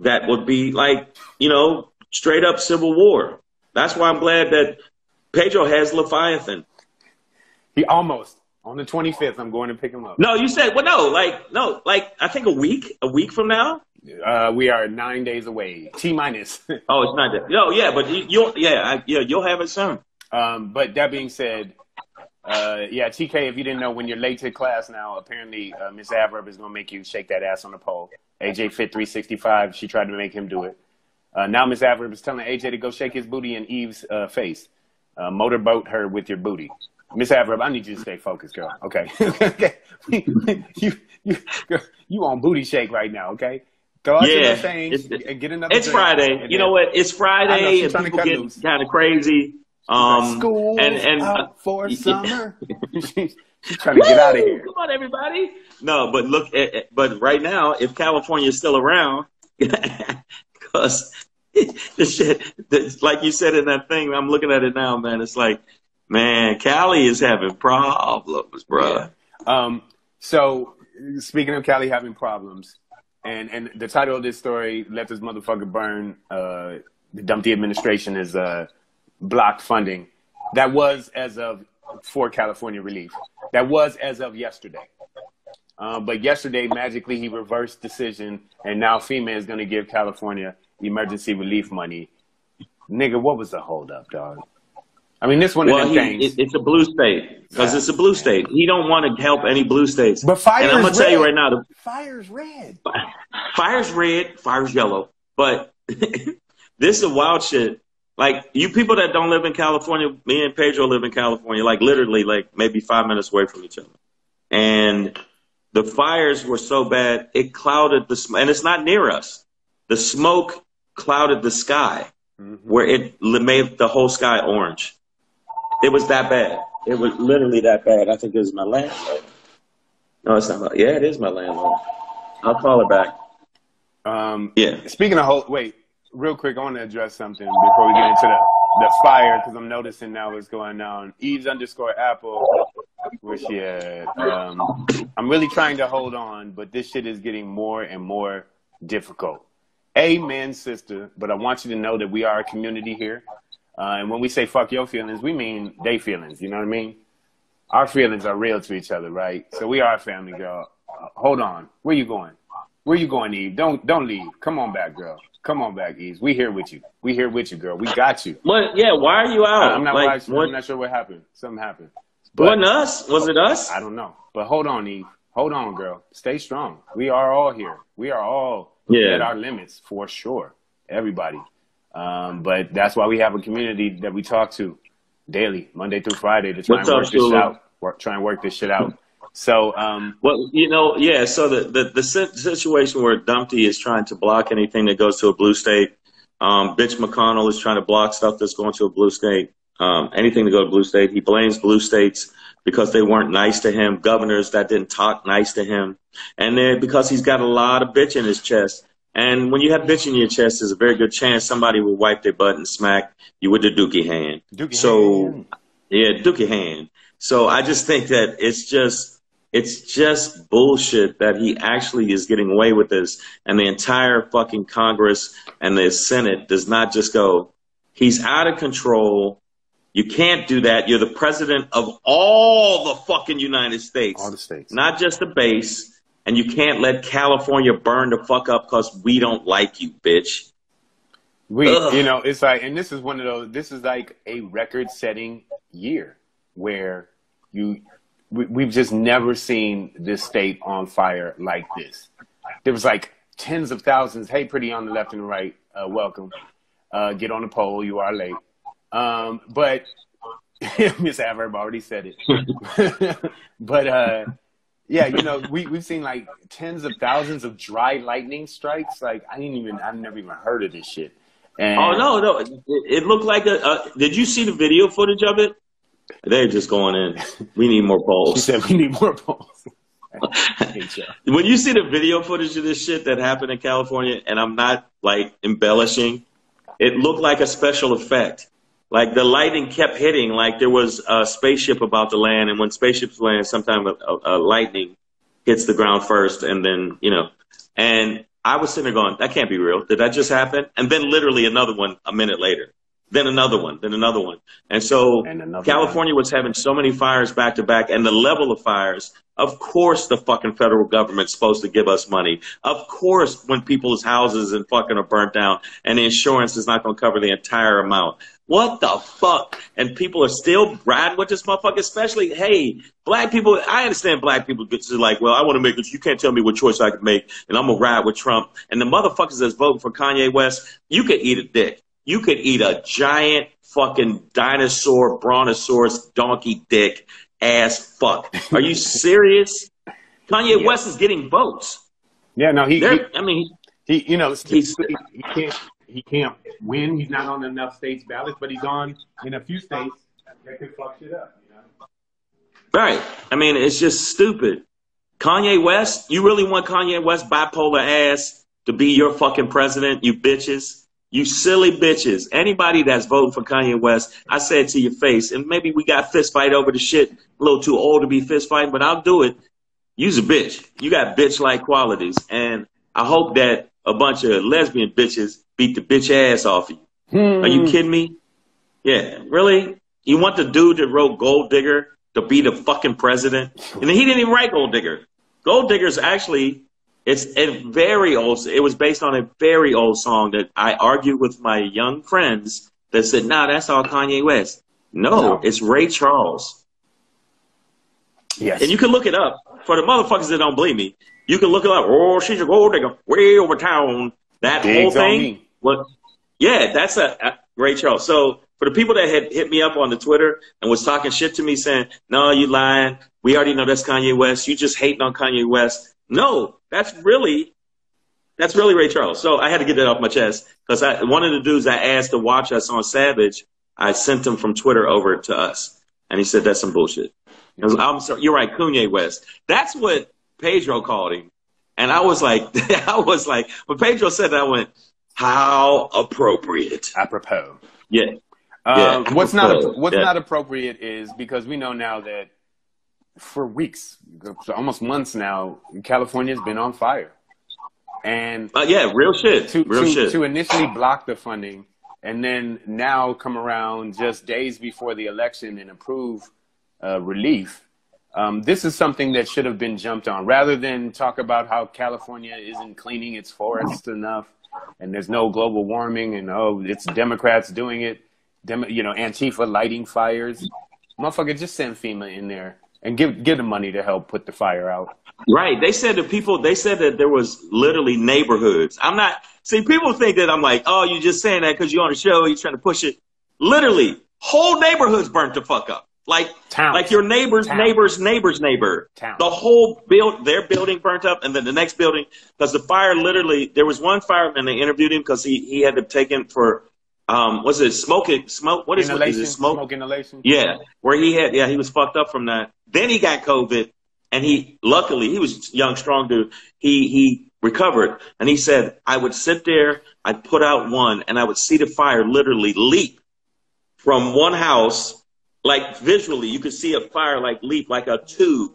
that would be like, you know, straight up civil war. That's why I'm glad that Pedro has Leviathan. He almost on the twenty-fifth. I'm going to pick him up. No, you said, well, no, like, no, like, I think a week, a week from now. Uh, we are nine days away. T minus. Oh, it's not that. No, yeah, but you, you'll, yeah, I, yeah, you'll have it soon. Um, but that being said, uh, yeah, T K, if you didn't know, when you're late to class now, apparently uh, Miz Averb is gonna make you shake that ass on the pole. A J Fit three sixty-five. She tried to make him do it. Uh, now Miz Averb is telling A J to go shake his booty in Eve's uh, face. Uh, motorboat her with your booty. Miz Averb, I need you to stay focused, girl. Okay. you, you, girl, you on booty shake right now? Okay. Go out yeah, to the thing and get another It's drink. Friday. You know what? It's Friday know, and people get kind of crazy. Um, School's and, and, out for yeah. summer. She's trying to Woo! Get out of here. Come on, everybody. No, but look, but right now, if California is still around, because the shit, the, like you said in that thing, I'm looking at it now, man. It's like, man, Cali is having problems, bro. Yeah. Um, so speaking of Cali having problems, And and the title of this story, Let This Motherfucker Burn, uh, the Dumpty Administration is uh, blocked funding. That was as of, for California relief, that was as of yesterday. Uh, but yesterday, magically, he reversed decision, and now FEMA is going to give California emergency relief money. Nigga, what was the holdup, dog? I mean, this one well, of them he, things. It, it's a blue state, because it's a blue state. He don't want to help any blue states. But fire's and I'm gonna red. Tell you right now, the, fire's red. Fire's red. Fire's yellow. But this is wild shit. Like, you people that don't live in California, me and Pedro live in California, like literally like maybe five minutes away from each other. And the fires were so bad, it clouded the smoke. And it's not near us. The smoke clouded the sky, mm-hmm. where it made the whole sky orange. It was that bad. It was literally that bad. I think it was my landlord. No, it's not. My, yeah, it is my landlord. I'll call her back. Um, yeah. Speaking of whole, wait, real quick, I want to address something before we get into the, the fire, because I'm noticing now what's going on. Eves underscore Apple, where she at? Um, I'm really trying to hold on, but this shit is getting more and more difficult. Amen, sister. But I want you to know that we are a community here. Uh, and when we say fuck your feelings, we mean they feelings. You know what I mean? Our feelings are real to each other, right? So we are a family, girl. Uh, hold on. Where you going? Where you going, Eve? Don't don't leave. Come on back, girl. Come on back, Eve. We here with you. We here with you, girl. We got you. What? Yeah, why are you out? I'm not, like, wise, I'm not sure what happened. Something happened. But, wasn't us? Was it us? I don't know. But hold on, Eve. Hold on, girl. Stay strong. We are all here. We are all yeah. at our limits for sure. Everybody. Um, but that's why we have a community that we talk to daily, Monday through Friday, to try What's and work up, this shit out, work, try and work this shit out. So, um, well, you know, yeah. So the, the, the situation where Dumpty is trying to block anything that goes to a blue state, um, Bitch McConnell is trying to block stuff that's going to a blue state, um, anything to go to blue state. He blames blue states because they weren't nice to him, governors that didn't talk nice to him. And then because he's got a lot of bitch in his chest. And when you have bitch in your chest, there's a very good chance somebody will wipe their butt and smack you with the dookie hand. Dookie so, hand. yeah, dookie hand. So I just think that it's just, it's just bullshit that he actually is getting away with this. And the entire fucking Congress and the Senate does not just go, he's out of control. You can't do that. You're the president of all the fucking United States. All the states. Not just the base. And you can't let California burn the fuck up because we don't like you, bitch. We, Ugh. you know, it's like, and this is one of those, this is like a record-setting year where you, we, we've just never seen this state on fire like this. There was like tens of thousands, hey, pretty on the left and right, uh, welcome. Uh, get on the poll, you are late. Um, but, Miz Averb already said it. but, uh... Yeah, you know, we, we've seen like tens of thousands of dry lightning strikes. Like, I didn't even, I've never even heard of this shit. And oh, no, no. It, it looked like a, uh, did you see the video footage of it? They're just going in. We need more polls. She said we need more polls. When you see the video footage of this shit that happened in California, and I'm not like embellishing, it looked like a special effect. Like the lightning kept hitting, like there was a spaceship about to land, and when spaceships land, sometimes a, a, a lightning hits the ground first, and then, you know. And I was sitting there going, that can't be real. Did that just happen? And then literally another one a minute later. Then another one, then another one. And so and California one. was having so many fires back to back, and the level of fires, of course the fucking federal government's supposed to give us money. Of course when people's houses and fucking are burnt down, and the insurance is not going to cover the entire amount. What the fuck? And people are still riding with this motherfucker, especially, hey, black people. I understand black people get to like, well, I want to make it. You can't tell me what choice I can make, and I'm going to ride with Trump. And the motherfuckers that's voting for Kanye West, you could eat a dick. You could eat a giant fucking dinosaur, brontosaurus, donkey dick, ass fuck. Are you serious? Kanye yeah. West is getting votes. Yeah, no, he, he I mean, he, you know, he's, he, he can't. He can't win. He's not on enough states' ballots, but he's on in a few states that could fuck shit up. You know? Right. I mean, it's just stupid. Kanye West, you really want Kanye West bipolar ass to be your fucking president, you bitches? You silly bitches. Anybody that's voting for Kanye West, I say it to your face, and maybe we got fist fight over the shit. A little too old to be fist fighting, but I'll do it. You's a bitch. You got bitch-like qualities, and I hope that a bunch of lesbian bitches beat the bitch ass off of you. Hmm. Are you kidding me? Yeah, really? You want the dude that wrote Gold Digger to be the fucking president? And he didn't even write Gold Digger. Gold Digger's actually, it's a very old, it was based on a very old song that I argued with my young friends that said, nah, that's all Kanye West. No, no. It's Ray Charles. Yes. And you can look it up. For the motherfuckers that don't believe me, you can look it up. Oh, she's a gold digger way over town. That Digs whole thing, well, yeah, that's a, a Ray Charles. So for the people that had hit me up on the Twitter and was talking shit to me saying, no, you lying. We already know that's Kanye West. You just hating on Kanye West. No, that's really, that's really Ray Charles. So I had to get that off my chest because one of the dudes I asked to watch us on Savage, I sent him from Twitter over to us. And he said, that's some bullshit. I was, I'm sorry, you're right, Kanye West. That's what Pedro called him. And I was like, I was like, when Pedro said that, I went, how appropriate. Apropos. Yeah. Uh, yeah. What's apropos. not what's yeah. not appropriate is because we know now that for weeks, almost months now, California's been on fire. And uh, yeah, real shit. To, real to, shit. To initially block the funding and then now come around just days before the election and approve uh, relief. Um, this is something that should have been jumped on rather than talk about how California isn't cleaning its forests enough and there's no global warming and, oh, it's Democrats doing it. Dem- you know, Antifa lighting fires. Motherfucker, just send FEMA in there and give give them money to help put the fire out. Right. They said that people, they said that there was literally neighborhoods. I'm not, see, people think that I'm like, oh, you're just saying that because you're on the show, you're trying to push it. Literally, whole neighborhoods burnt the fuck up. Like, Towns. like your neighbor's Towns. neighbor's neighbor's neighbor. Towns. The whole build, their building burnt up, and then the next building, because the fire literally, there was one fireman, they interviewed him because he, he had to take him for, um, was it smoking, smoke, what is, what is it, smoke? Smoke inhalation. Yeah, where he had, yeah, he was fucked up from that. Then he got COVID, and he, luckily, he was a young, strong dude, he, he recovered, and he said, I would sit there, I'd put out one, and I would see the fire literally leap from one house. Like visually, you could see a fire like leap like a tube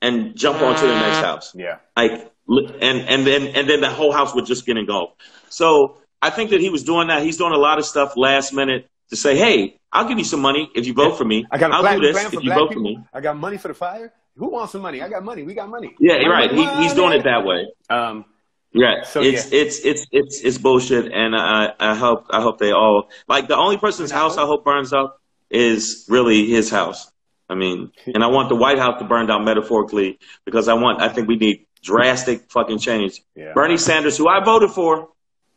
and jump onto the next house. Yeah. Like, and and then and then the whole house would just get engulfed. So I think that he was doing that. He's doing a lot of stuff last minute to say, hey, I'll give you some money if you vote yeah. for me. I got I'll do this if you vote people. for me. I got money for the fire. Who wants some money? I got money. We got money. Yeah, I'm right. He, he's doing it that way. Um, yeah. So it's, yeah. it's it's it's it's bullshit, and I I hope I hope they all like the only person's no. house I hope burns up is really his house. I mean, and I want the White House to burn down metaphorically because I want, I think we need drastic fucking change. Yeah. Bernie Sanders, who I voted for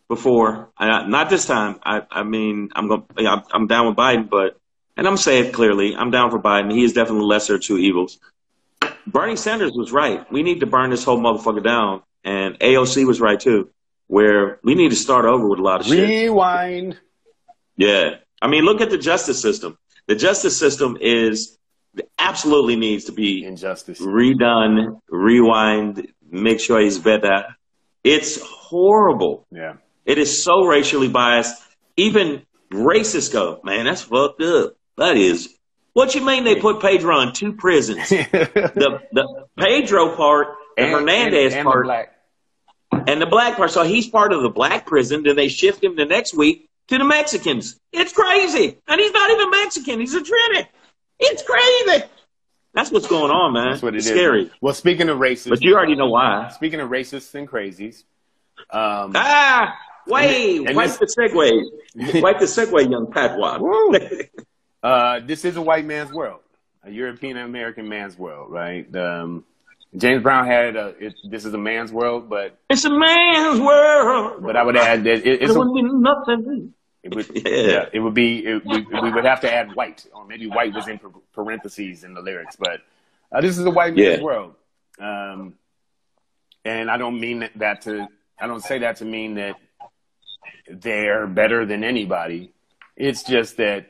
before, I, not this time. I, I mean, I'm going, I'm, I'm down with Biden, but, and I'm saying it clearly, I'm down for Biden. He is definitely lesser of two evils. Bernie Sanders was right. We need to burn this whole motherfucker down. And A O C was right too, where we need to start over with a lot of Rewind. shit. Rewind. Yeah. I mean, look at the justice system. The justice system is absolutely needs to be Injustice. redone, rewind, make sure it's better. It's horrible. Yeah, it is so racially biased. Even racists go, man, that's fucked up. That is. What you mean they put Pedro in two prisons? the the Pedro part, the and, Hernandez and, and part, the black. and the black part. So he's part of the black prison. Then they shift him the next week to the Mexicans. It's crazy. And he's not even Mexican. He's a trinity. It's crazy. That's what's going on, man. That's what it it's is. Scary. Well, speaking of racists. But you already know why. Speaking of racists and crazies. Um, ah, wait. Wipe this, the segue. Wipe the segue, young Patwa. uh, this is a white man's world. A European American man's world, right? Um, James Brown had a, it, this is a man's world, but. It's a man's world. But I would add that it, it's. It wouldn't be nothing. It would, yeah. yeah. It would be. It, we, we would have to add white, or maybe white was in parentheses in the lyrics. But uh, this is a white man's yeah. world, um, and I don't mean that to. I don't say that to mean that they're better than anybody. It's just that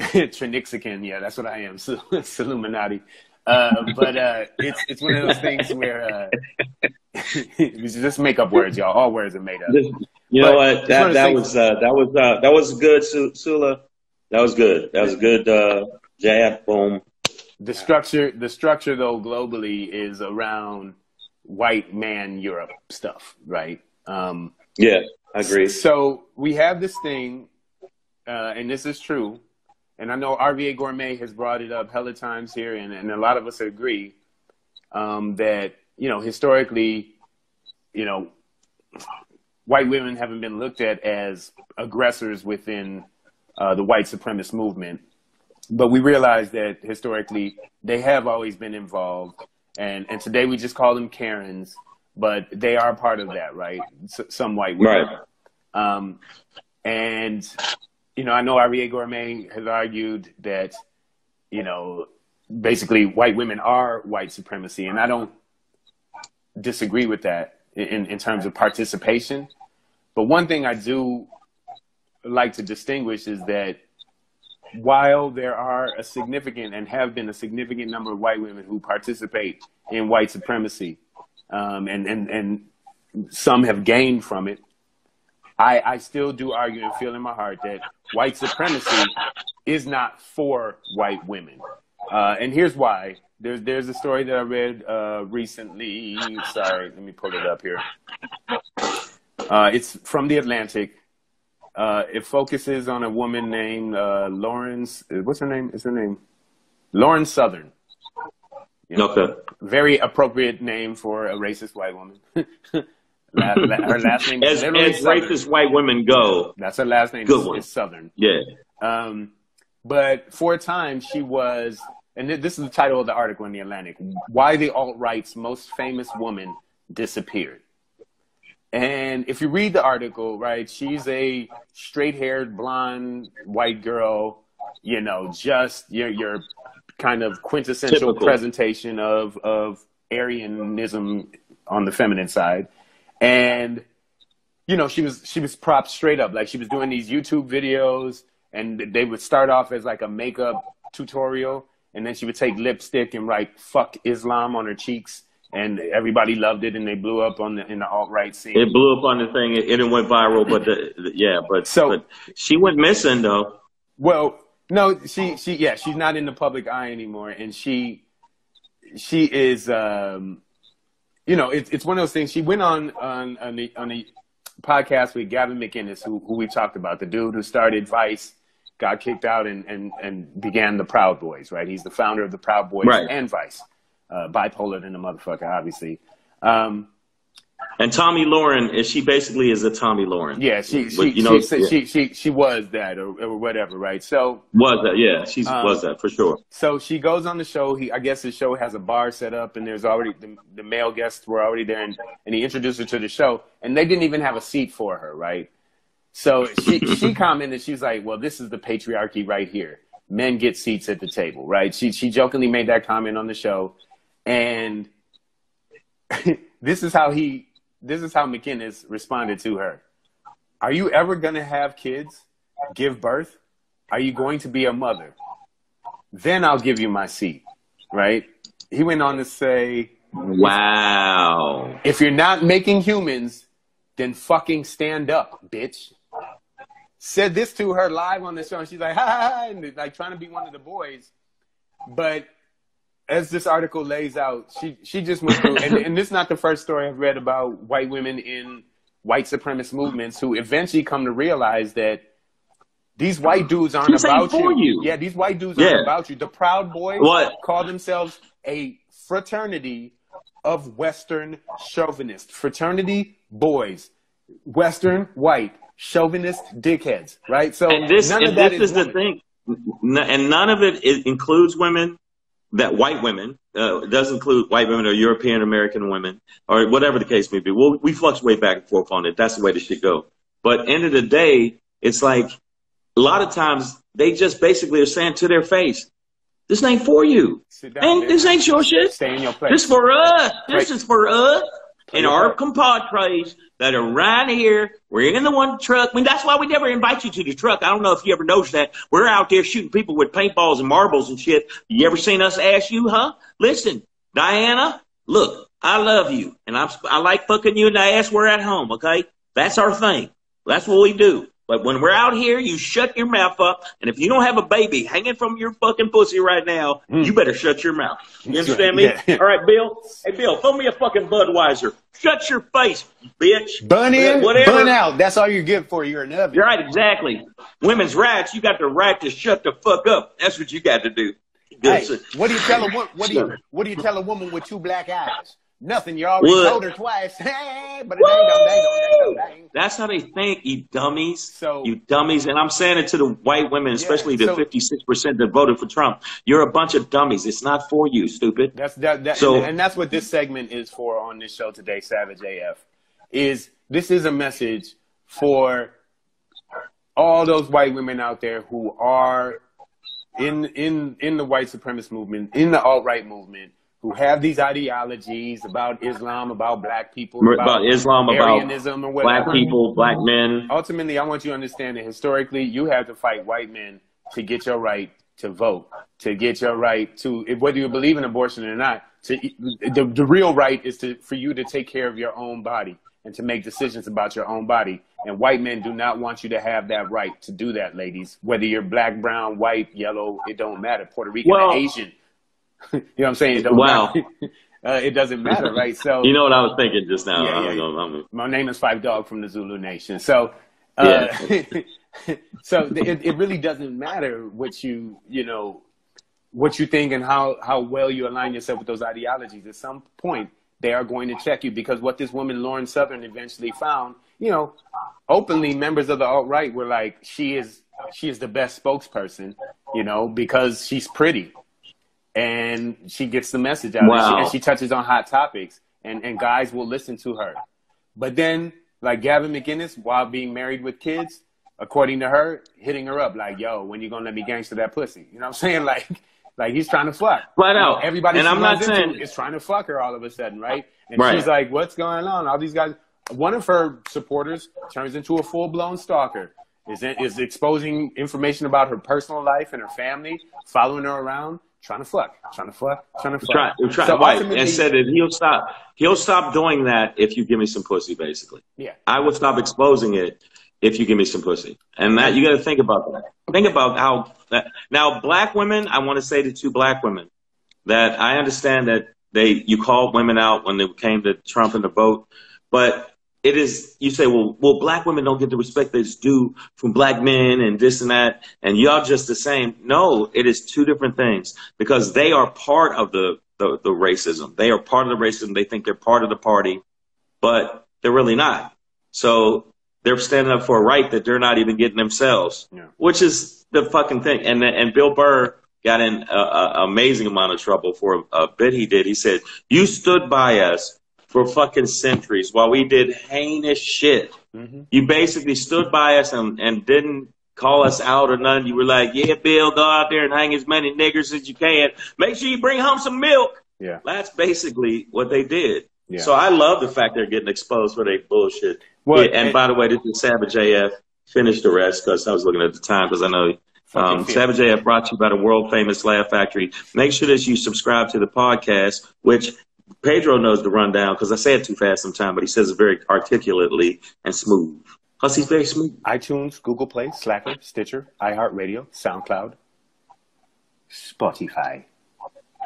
Trinixican. Yeah, that's what I am. So, it's Illuminati. Uh, but uh, it's it's one of those things where uh, just make up words, y'all. All words are made up. You but know what? That that was, uh, that was that uh, was that was good, Sula. That was good. That was good. Uh, jab, boom. The structure, the structure though, globally is around white man Europe stuff, right? Um, yeah, I agree. So we have this thing, uh, and this is true. And I know R V A Gourmet has brought it up hella times here, and, and a lot of us agree um, that, you know, historically, you know, white women haven't been looked at as aggressors within uh, the white supremacist movement. But we realize that historically they have always been involved. And, and today we just call them Karens, but they are part of that, right? S some white women. Right. Um, and... You know, I know R V A Gourmet has argued that, you know, basically white women are white supremacy. And I don't disagree with that in, in terms of participation. But one thing I do like to distinguish is that while there are a significant and have been a significant number of white women who participate in white supremacy, um, and, and, and some have gained from it, I, I still do argue and feel in my heart that white supremacy is not for white women. Uh, and here's why. There's, there's a story that I read uh, recently. Sorry, let me pull it up here. Uh, it's from The Atlantic. Uh, it focuses on a woman named uh, Lauren. What's her name? Is her name? Lauren Southern. You know, okay. Very appropriate name for a racist white woman. La, la, her last name is as, as racist white women go. That's her last name. Good is, one. is Southern. Yeah. Um, but for a time, she was and this is the title of the article in The Atlantic, Why the Alt-Right's Most Famous Woman Disappeared. And if you read the article, right, she's a straight-haired, blonde, white girl, you know, just your, your kind of quintessential typical presentation of, of Aryanism on the feminine side. And, you know, she was, she was propped straight up. Like, she was doing these YouTube videos, and they would start off as like a makeup tutorial, and then she would take lipstick and write "fuck Islam" on her cheeks, and everybody loved it, and they blew up on the in the alt-right scene. It blew up on the thing, and it went viral. But the, the, yeah, but so but she went missing though. Well, no, she she yeah, she's not in the public eye anymore, and she she is um, you know, it's it's one of those things. She went on on on the on the podcast with Gavin McInnes, who who we talked about, the dude who started Vice, got kicked out, and, and, and began the Proud Boys, right? He's the founder of the Proud Boys right. and Vice. Uh, bipolar than a motherfucker, obviously. Um, and Tommy Lauren, is she basically is a Tommy Lauren. Yeah, she she, but, you know, she, yeah. she, she, she was that or, or whatever, right? So was that, yeah, she um, was that for sure. So she goes on the show. He, I guess his show has a bar set up, and there's already, the, the male guests were already there, and, and he introduced her to the show, and they didn't even have a seat for her, right? So she, she commented, she's like, well, this is the patriarchy right here. Men get seats at the table, right? She, she jokingly made that comment on the show. And this is how he, this is how McInnes responded to her. Are you ever going to have kids, give birth? Are you going to be a mother? Then I'll give you my seat, right? He went on to say, wow, if you're not making humans, then fucking stand up, bitch. Said this to her live on the show, and she's like, ha, ha, ha, and like trying to be one of the boys. But as this article lays out, she, she just went through, and, and this is not the first story I've read about white women in white supremacist movements who eventually come to realize that these white dudes aren't she's about you. you. Yeah, these white dudes yeah. aren't about you. The Proud Boys what? call themselves a fraternity of Western chauvinist. Fraternity boys, Western white chauvinist dickheads, right? So and this, none of and that this is, is the thing, and none of it, it includes women that white women uh, does include white women or European American women or whatever the case may be. Well, we fluctuate back and forth on it. That's the way this should go. But end of the day, it's like a lot of times they just basically are saying to their face, "This ain't for you. Ain't, this ain't your shit. Stay in your place. This for us. This right. is for us." And our compadres that are right here, we're in the one truck. I mean, that's why we never invite you to the truck. I don't know if you ever noticed that. We're out there shooting people with paintballs and marbles and shit. You ever seen us ask you, huh? Listen, Diana, look, I love you, and I'm, I like fucking you in the ass. We're at home, okay? That's our thing. That's what we do. But when we're out here, you shut your mouth up, and if you don't have a baby hanging from your fucking pussy right now, mm. you better shut your mouth. You understand me? Yeah. All right, Bill. Hey, Bill, throw me a fucking Budweiser. Shut your face, bitch. Bun in, whatever. Bun out. That's all you get for. You're an oven. You're right, exactly. Women's rights, you got the right to shut the fuck up. That's what you got to do. Hey, what do you tell a what, what do you what do you tell a woman with two black eyes? Nothing. You already what? told her twice. Hey, but it ain't no dang. That's how they think, you dummies. So, you dummies. And I'm saying it to the white women, especially yeah, so, the fifty-six percent that voted for Trump. You're a bunch of dummies. It's not for you, stupid. That's that, that, so, and, and that's what this segment is for on this show today, Savage A F, is this is a message for all those white women out there who are in, in, in the white supremacist movement, in the alt-right movement, who have these ideologies about Islam, about black people, about, about Islam, Aryanism, about or whatever. Black people, black men. Ultimately, I want you to understand that historically, you have to fight white men to get your right to vote, to get your right to, whether you believe in abortion or not, to, the, the real right is to, for you to take care of your own body and to make decisions about your own body. And white men do not want you to have that right to do that, ladies. Whether you're black, brown, white, yellow, it don't matter. Puerto Rican, well, Asian. You know what I'm saying? It don't wow. uh, it doesn't matter, right? So you know what I was thinking just now. Yeah, yeah, I'm, I'm, I'm... My name is Five Dog from the Zulu Nation. So, uh, yeah. so it, it really doesn't matter what you you know what you think and how how well you align yourself with those ideologies. At some point, they are going to check you, because what this woman Lauren Southern eventually found, you know, openly members of the alt-right were like, she is she is the best spokesperson, you know, because she's pretty. and she gets the message out. Wow. And, she, and she touches on hot topics, and, and guys will listen to her. But then, like Gavin McInnes, while being married with kids, according to her, hitting her up like, yo, when you gonna let me gangster that pussy? You know what I'm saying? Like, like he's trying to fuck. Flat out. You know, everybody and I'm not saying is trying to fuck her all of a sudden, right? And right. she's like, what's going on? All these guys. One of her supporters turns into a full-blown stalker, is, in, is exposing information about her personal life and her family, following her around, trying to fuck, trying to fuck, trying to fuck. Try, try, so right. And said that he'll stop, he'll stop doing that if you give me some pussy, basically. Yeah. I will stop exposing it if you give me some pussy. And that, you got to think about that. Think about how, that, now black women, I want to say to two black women that I understand that they, you called women out when it came to Trump and the vote, but it is, you say, well, well, black women don't get the respect that's due from black men and this and that, and y'all just the same. No, it is two different things because they are part of the, the, the racism. They are part of the racism. They think they're part of the party, but they're really not. So they're standing up for a right that they're not even getting themselves, yeah. which is the fucking thing. And and Bill Burr got in an amazing amount of trouble for a, a bit he did. He said, you stood by us for fucking centuries while we did heinous shit. Mm-hmm. You basically stood by us and, and didn't call us out or nothing. You were like, yeah, Bill, go out there and hang as many niggers as you can. Make sure you bring home some milk. Yeah, that's basically what they did. Yeah. So I love the fact they're getting exposed for their bullshit. Well, yeah, and, and by the way, this is Savage A F. Finish the rest because I was looking at the time because I know um, Savage A F brought to you by the world-famous Laugh Factory. Make sure that you subscribe to the podcast, which Pedro knows the rundown because I say it too fast sometimes, but he says it very articulately and smooth because he's very smooth. iTunes, Google Play, Slacker, Stitcher, iHeartRadio, SoundCloud, Spotify.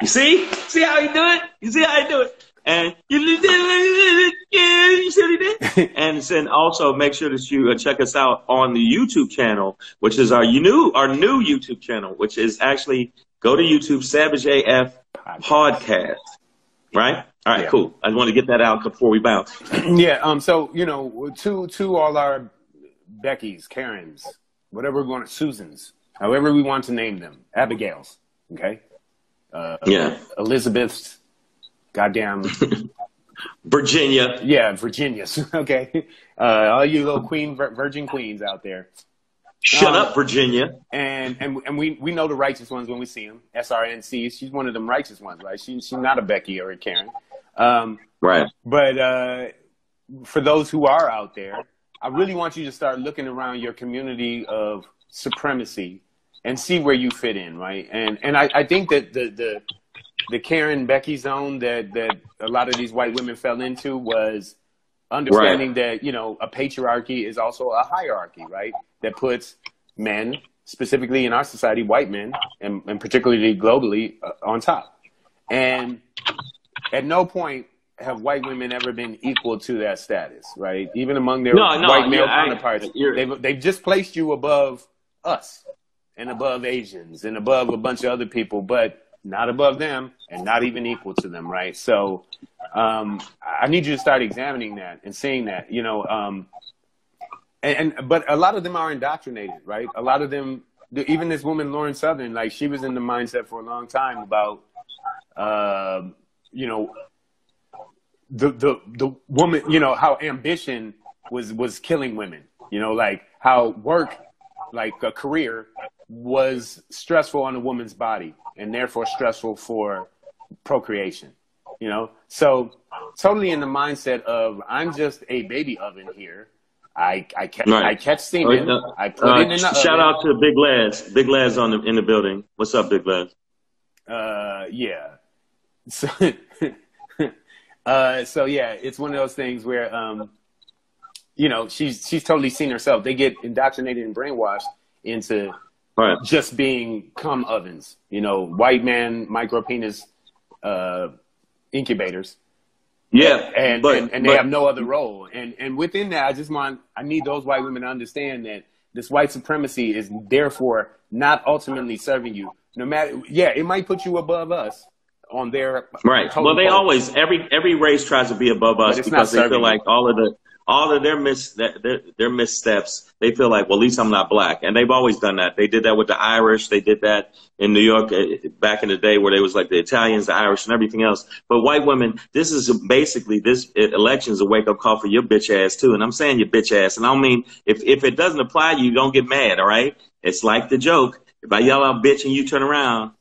You see? See how he do it? You see how he do it? And you see what he did? And then also make sure that you check us out on the YouTube channel, which is our new our new YouTube channel, which is actually go to YouTube, Savage A F Podcast. Right? All right, yeah. Cool. I want to get that out before we bounce. Yeah. Um. So you know, to to all our Beckys, Karens, whatever we're going to, Susans, however we want to name them, Abigails. Okay. Uh, yeah. Elizabeth's. Goddamn. Virginia. Yeah, Virginia's. Okay. Uh, all you little queen, virgin queens out there. Shut um, up, Virginia. And and and we, we know the righteous ones when we see them. S R N C, she's one of them righteous ones, right? She, she's not a Becky or a Karen. Um, right. But uh, for those who are out there, I really want you to start looking around your community of supremacy and see where you fit in, right? And and I, I think that the the The Karen Becky zone that, that a lot of these white women fell into was understanding right. that, you know, a patriarchy is also a hierarchy, right? That puts men, specifically in our society, white men, and, and particularly globally, uh, on top. And at no point have white women ever been equal to that status, right? Even among their no, no, white male yeah, counterparts, I, they've, they've just placed you above us and above Asians and above a bunch of other people, but not above them and not even equal to them, right? So um, I need you to start examining that and seeing that, you know, um, and, and but a lot of them are indoctrinated, right? A lot of them, even this woman, Lauren Southern, like she was in the mindset for a long time about, uh, you know, the, the, the woman, you know, how ambition was, was killing women, you know, like how work, like a career was stressful on a woman's body and therefore stressful for procreation, you know? So totally in the mindset of, I'm just a baby oven here. I, I, catch, right. I catch semen. Uh, I put uh, it in the Shout oven. out to Big Laz. Big Laz on the, in the building. What's up, Big Laz? Uh, yeah. So, uh, so yeah, it's one of those things where, um, you know, she's, she's totally seen herself. They get indoctrinated and brainwashed into right. just being cum ovens, you know, white man, micro penis uh, incubators. Yeah. And, but, and, and they but, have no other role. And, and within that, I just want, I need those white women to understand that this white supremacy is therefore not ultimately serving you. No matter, yeah, it might put you above us on their. Right. Well, they points. always, every, every race tries to be above us because they feel you. like all of the, all of their, mis- their, their missteps, they feel like, well, at least I'm not black. And they've always done that. They did that with the Irish. They did that in New York back in the day where they was like the Italians, the Irish, and everything else. But white women, this is basically, this election is a wake-up call for your bitch ass, too. And I'm saying your bitch ass. And I don't mean, if, if it doesn't apply to you, don't get mad, all right? It's like the joke. If I yell out bitch and you turn around,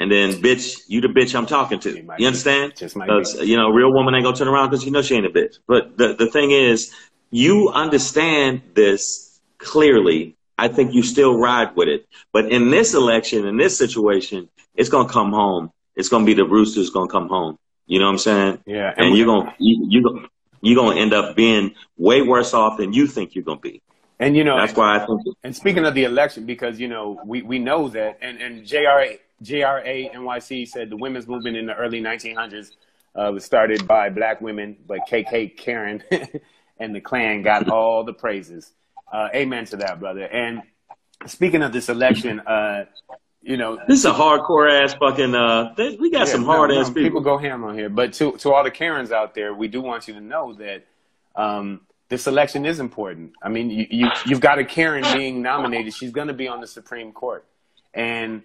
and then, bitch, you the bitch I'm talking to. You understand? Just might be. You know, a real woman ain't going to turn around because you know she ain't a bitch. But the, the thing is, you understand this clearly. I think you still ride with it. But in this election, in this situation, it's going to come home. It's going to be the roosters going to come home. You know what I'm saying? Yeah. And, and you're going to you, you're going to end up being way worse off than you think you're going to be. And, you know, that's why I think. And speaking of the election, because, you know, we, we know that. And, and J R A. J R A N Y C said the women's movement in the early nineteen hundreds uh, was started by black women, but K K Karen and the Klan got all the praises. Uh, amen to that, brother. And speaking of this election, uh, you know, this is a hardcore ass fucking. Uh, we got yeah, some hard no, ass no, people. People go ham on here, but to to all the Karens out there, we do want you to know that um, this election is important. I mean, you, you you've got a Karen being nominated. She's going to be on the Supreme Court, and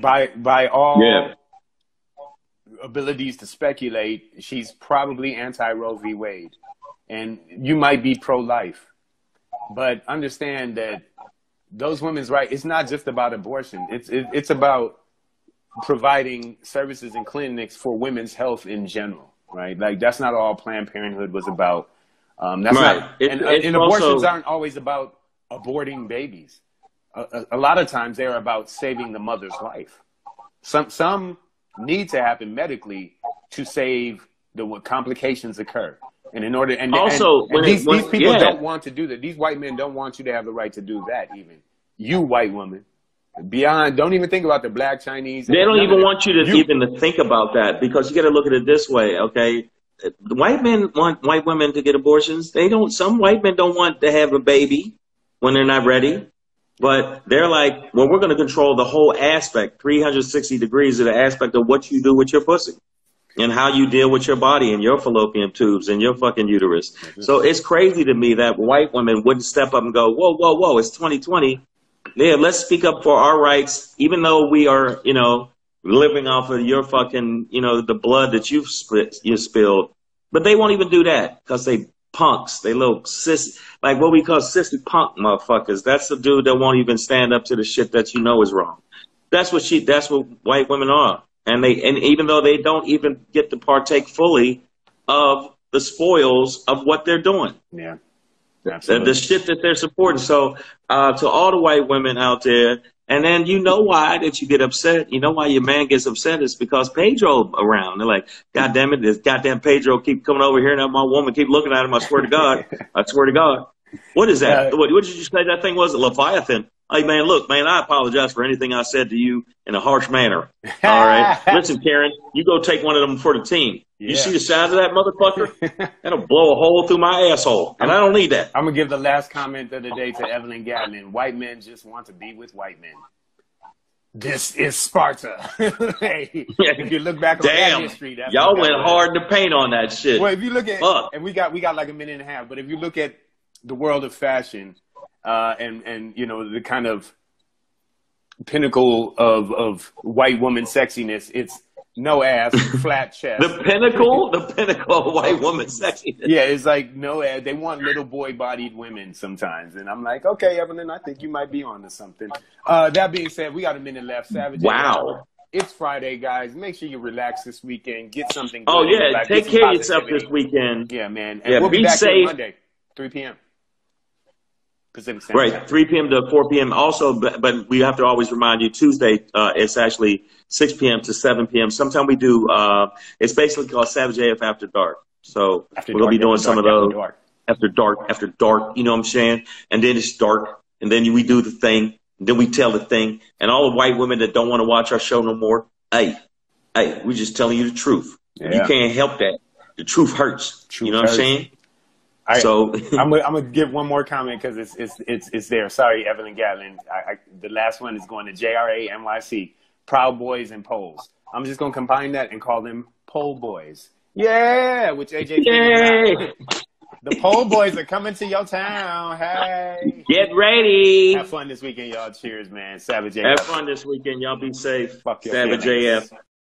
By by all yeah. abilities to speculate, she's probably anti-Roe v. Wade. And you might be pro-life. But understand that those women's rights, it's not just about abortion. It's, it, it's about providing services and clinics for women's health in general, right? Like, that's not all Planned Parenthood was about. Um, that's right. Not, it, and and abortions also aren't always about aborting babies. A, a lot of times they're about saving the mother's life. Some some need to happen medically to save the what complications occur. And in order, and, also, and, and these, it, when, these people yeah. don't want to do that. These white men don't want you to have the right to do that even. You white woman. Beyond, don't even think about the black Chinese. They don't even want you to you, even to think about that because you got to look at it this way, okay? The white men want white women to get abortions. They don't. Some white men don't want to have a baby when they're not ready. But they're like, well, we're going to control the whole aspect, three hundred sixty degrees of the aspect of what you do with your pussy and how you deal with your body and your fallopian tubes and your fucking uterus. Mm-hmm. So it's crazy to me that white women wouldn't step up and go, whoa, whoa, whoa, it's twenty twenty. Yeah, let's speak up for our rights, even though we are, you know, living off of your fucking, you know, the blood that you've split, you spilled. But they won't even do that because they punks, they little sis, like what we call sissy punk motherfuckers. That's the dude that won't even stand up to the shit that you know is wrong. That's what she. That's what white women are, and they, and even though they don't even get to partake fully of the spoils of what they're doing, yeah, absolutely. The, the shit that they're supporting. So, uh, to all the white women out there, and then you know why that you get upset. You know why your man gets upset is because Pedro around. They're like, God damn it, this goddamn Pedro keep coming over here, and my woman keep looking at him. I swear to God, I swear to God, what is that? Uh, what, what did you say that thing was? A Leviathan? Hey man, look, man, I apologize for anything I said to you in a harsh manner. All right, listen, Karen, you go take one of them for the team. Yeah. You see the size of that motherfucker? That'll blow a hole through my asshole, and I'm, I don't need that. I'm going to give the last comment of the day to Evelyn Gatman. White men just want to be with white men. This is Sparta. Hey, if you look back on Damn. that history. That's Y'all went happened. hard to paint on that shit. Well, if you look at Fuck. and we got we got like a minute and a half, but if you look at the world of fashion uh, and, and, you know, the kind of pinnacle of, of white woman sexiness, it's no ass, flat chest. The pinnacle? The pinnacle of white woman sexiness. Yeah, it's like no ass. They want little boy-bodied women sometimes. And I'm like, okay, Evelyn, I think you might be on to something. Uh, that being said, we got a minute left. Savage. Wow. It's Friday, guys. Make sure you relax this weekend. Get something good. Oh, yeah. Relax. Take care of yourself this weekend. Yeah, man. And yeah, we'll be, be back safe. Monday, three p.m. Pacific Standard Time. Right, three p.m. to four p.m. Also, but, but we have to always remind you, Tuesday, uh, it's actually six p.m. to seven p.m. Sometimes we do, uh, it's basically called Savage A F After Dark. So after we're going to be doing some dark, of those after dark. after dark, after dark, you know what I'm saying? And then it's dark, and then we do the thing, and then we tell the thing. And all the white women that don't want to watch our show no more, hey, hey, we're just telling you the truth. Yeah. You can't help that. The truth hurts, truth you know hurts. what I'm saying? I, so I'm gonna, I'm gonna give one more comment because it's it's it's it's there. Sorry, Evelyn Gatlin. I, I, the last one is going to J R A N Y C, Proud Boys and Poles. I'm just gonna combine that and call them Pole Boys. Yeah, which A J. Yay! The Pole Boys are coming to your town. Hey. Get ready. Have fun this weekend, y'all. Cheers, man. Savage A F. Have fun this weekend. Y'all be safe. Fuck your Savage A F.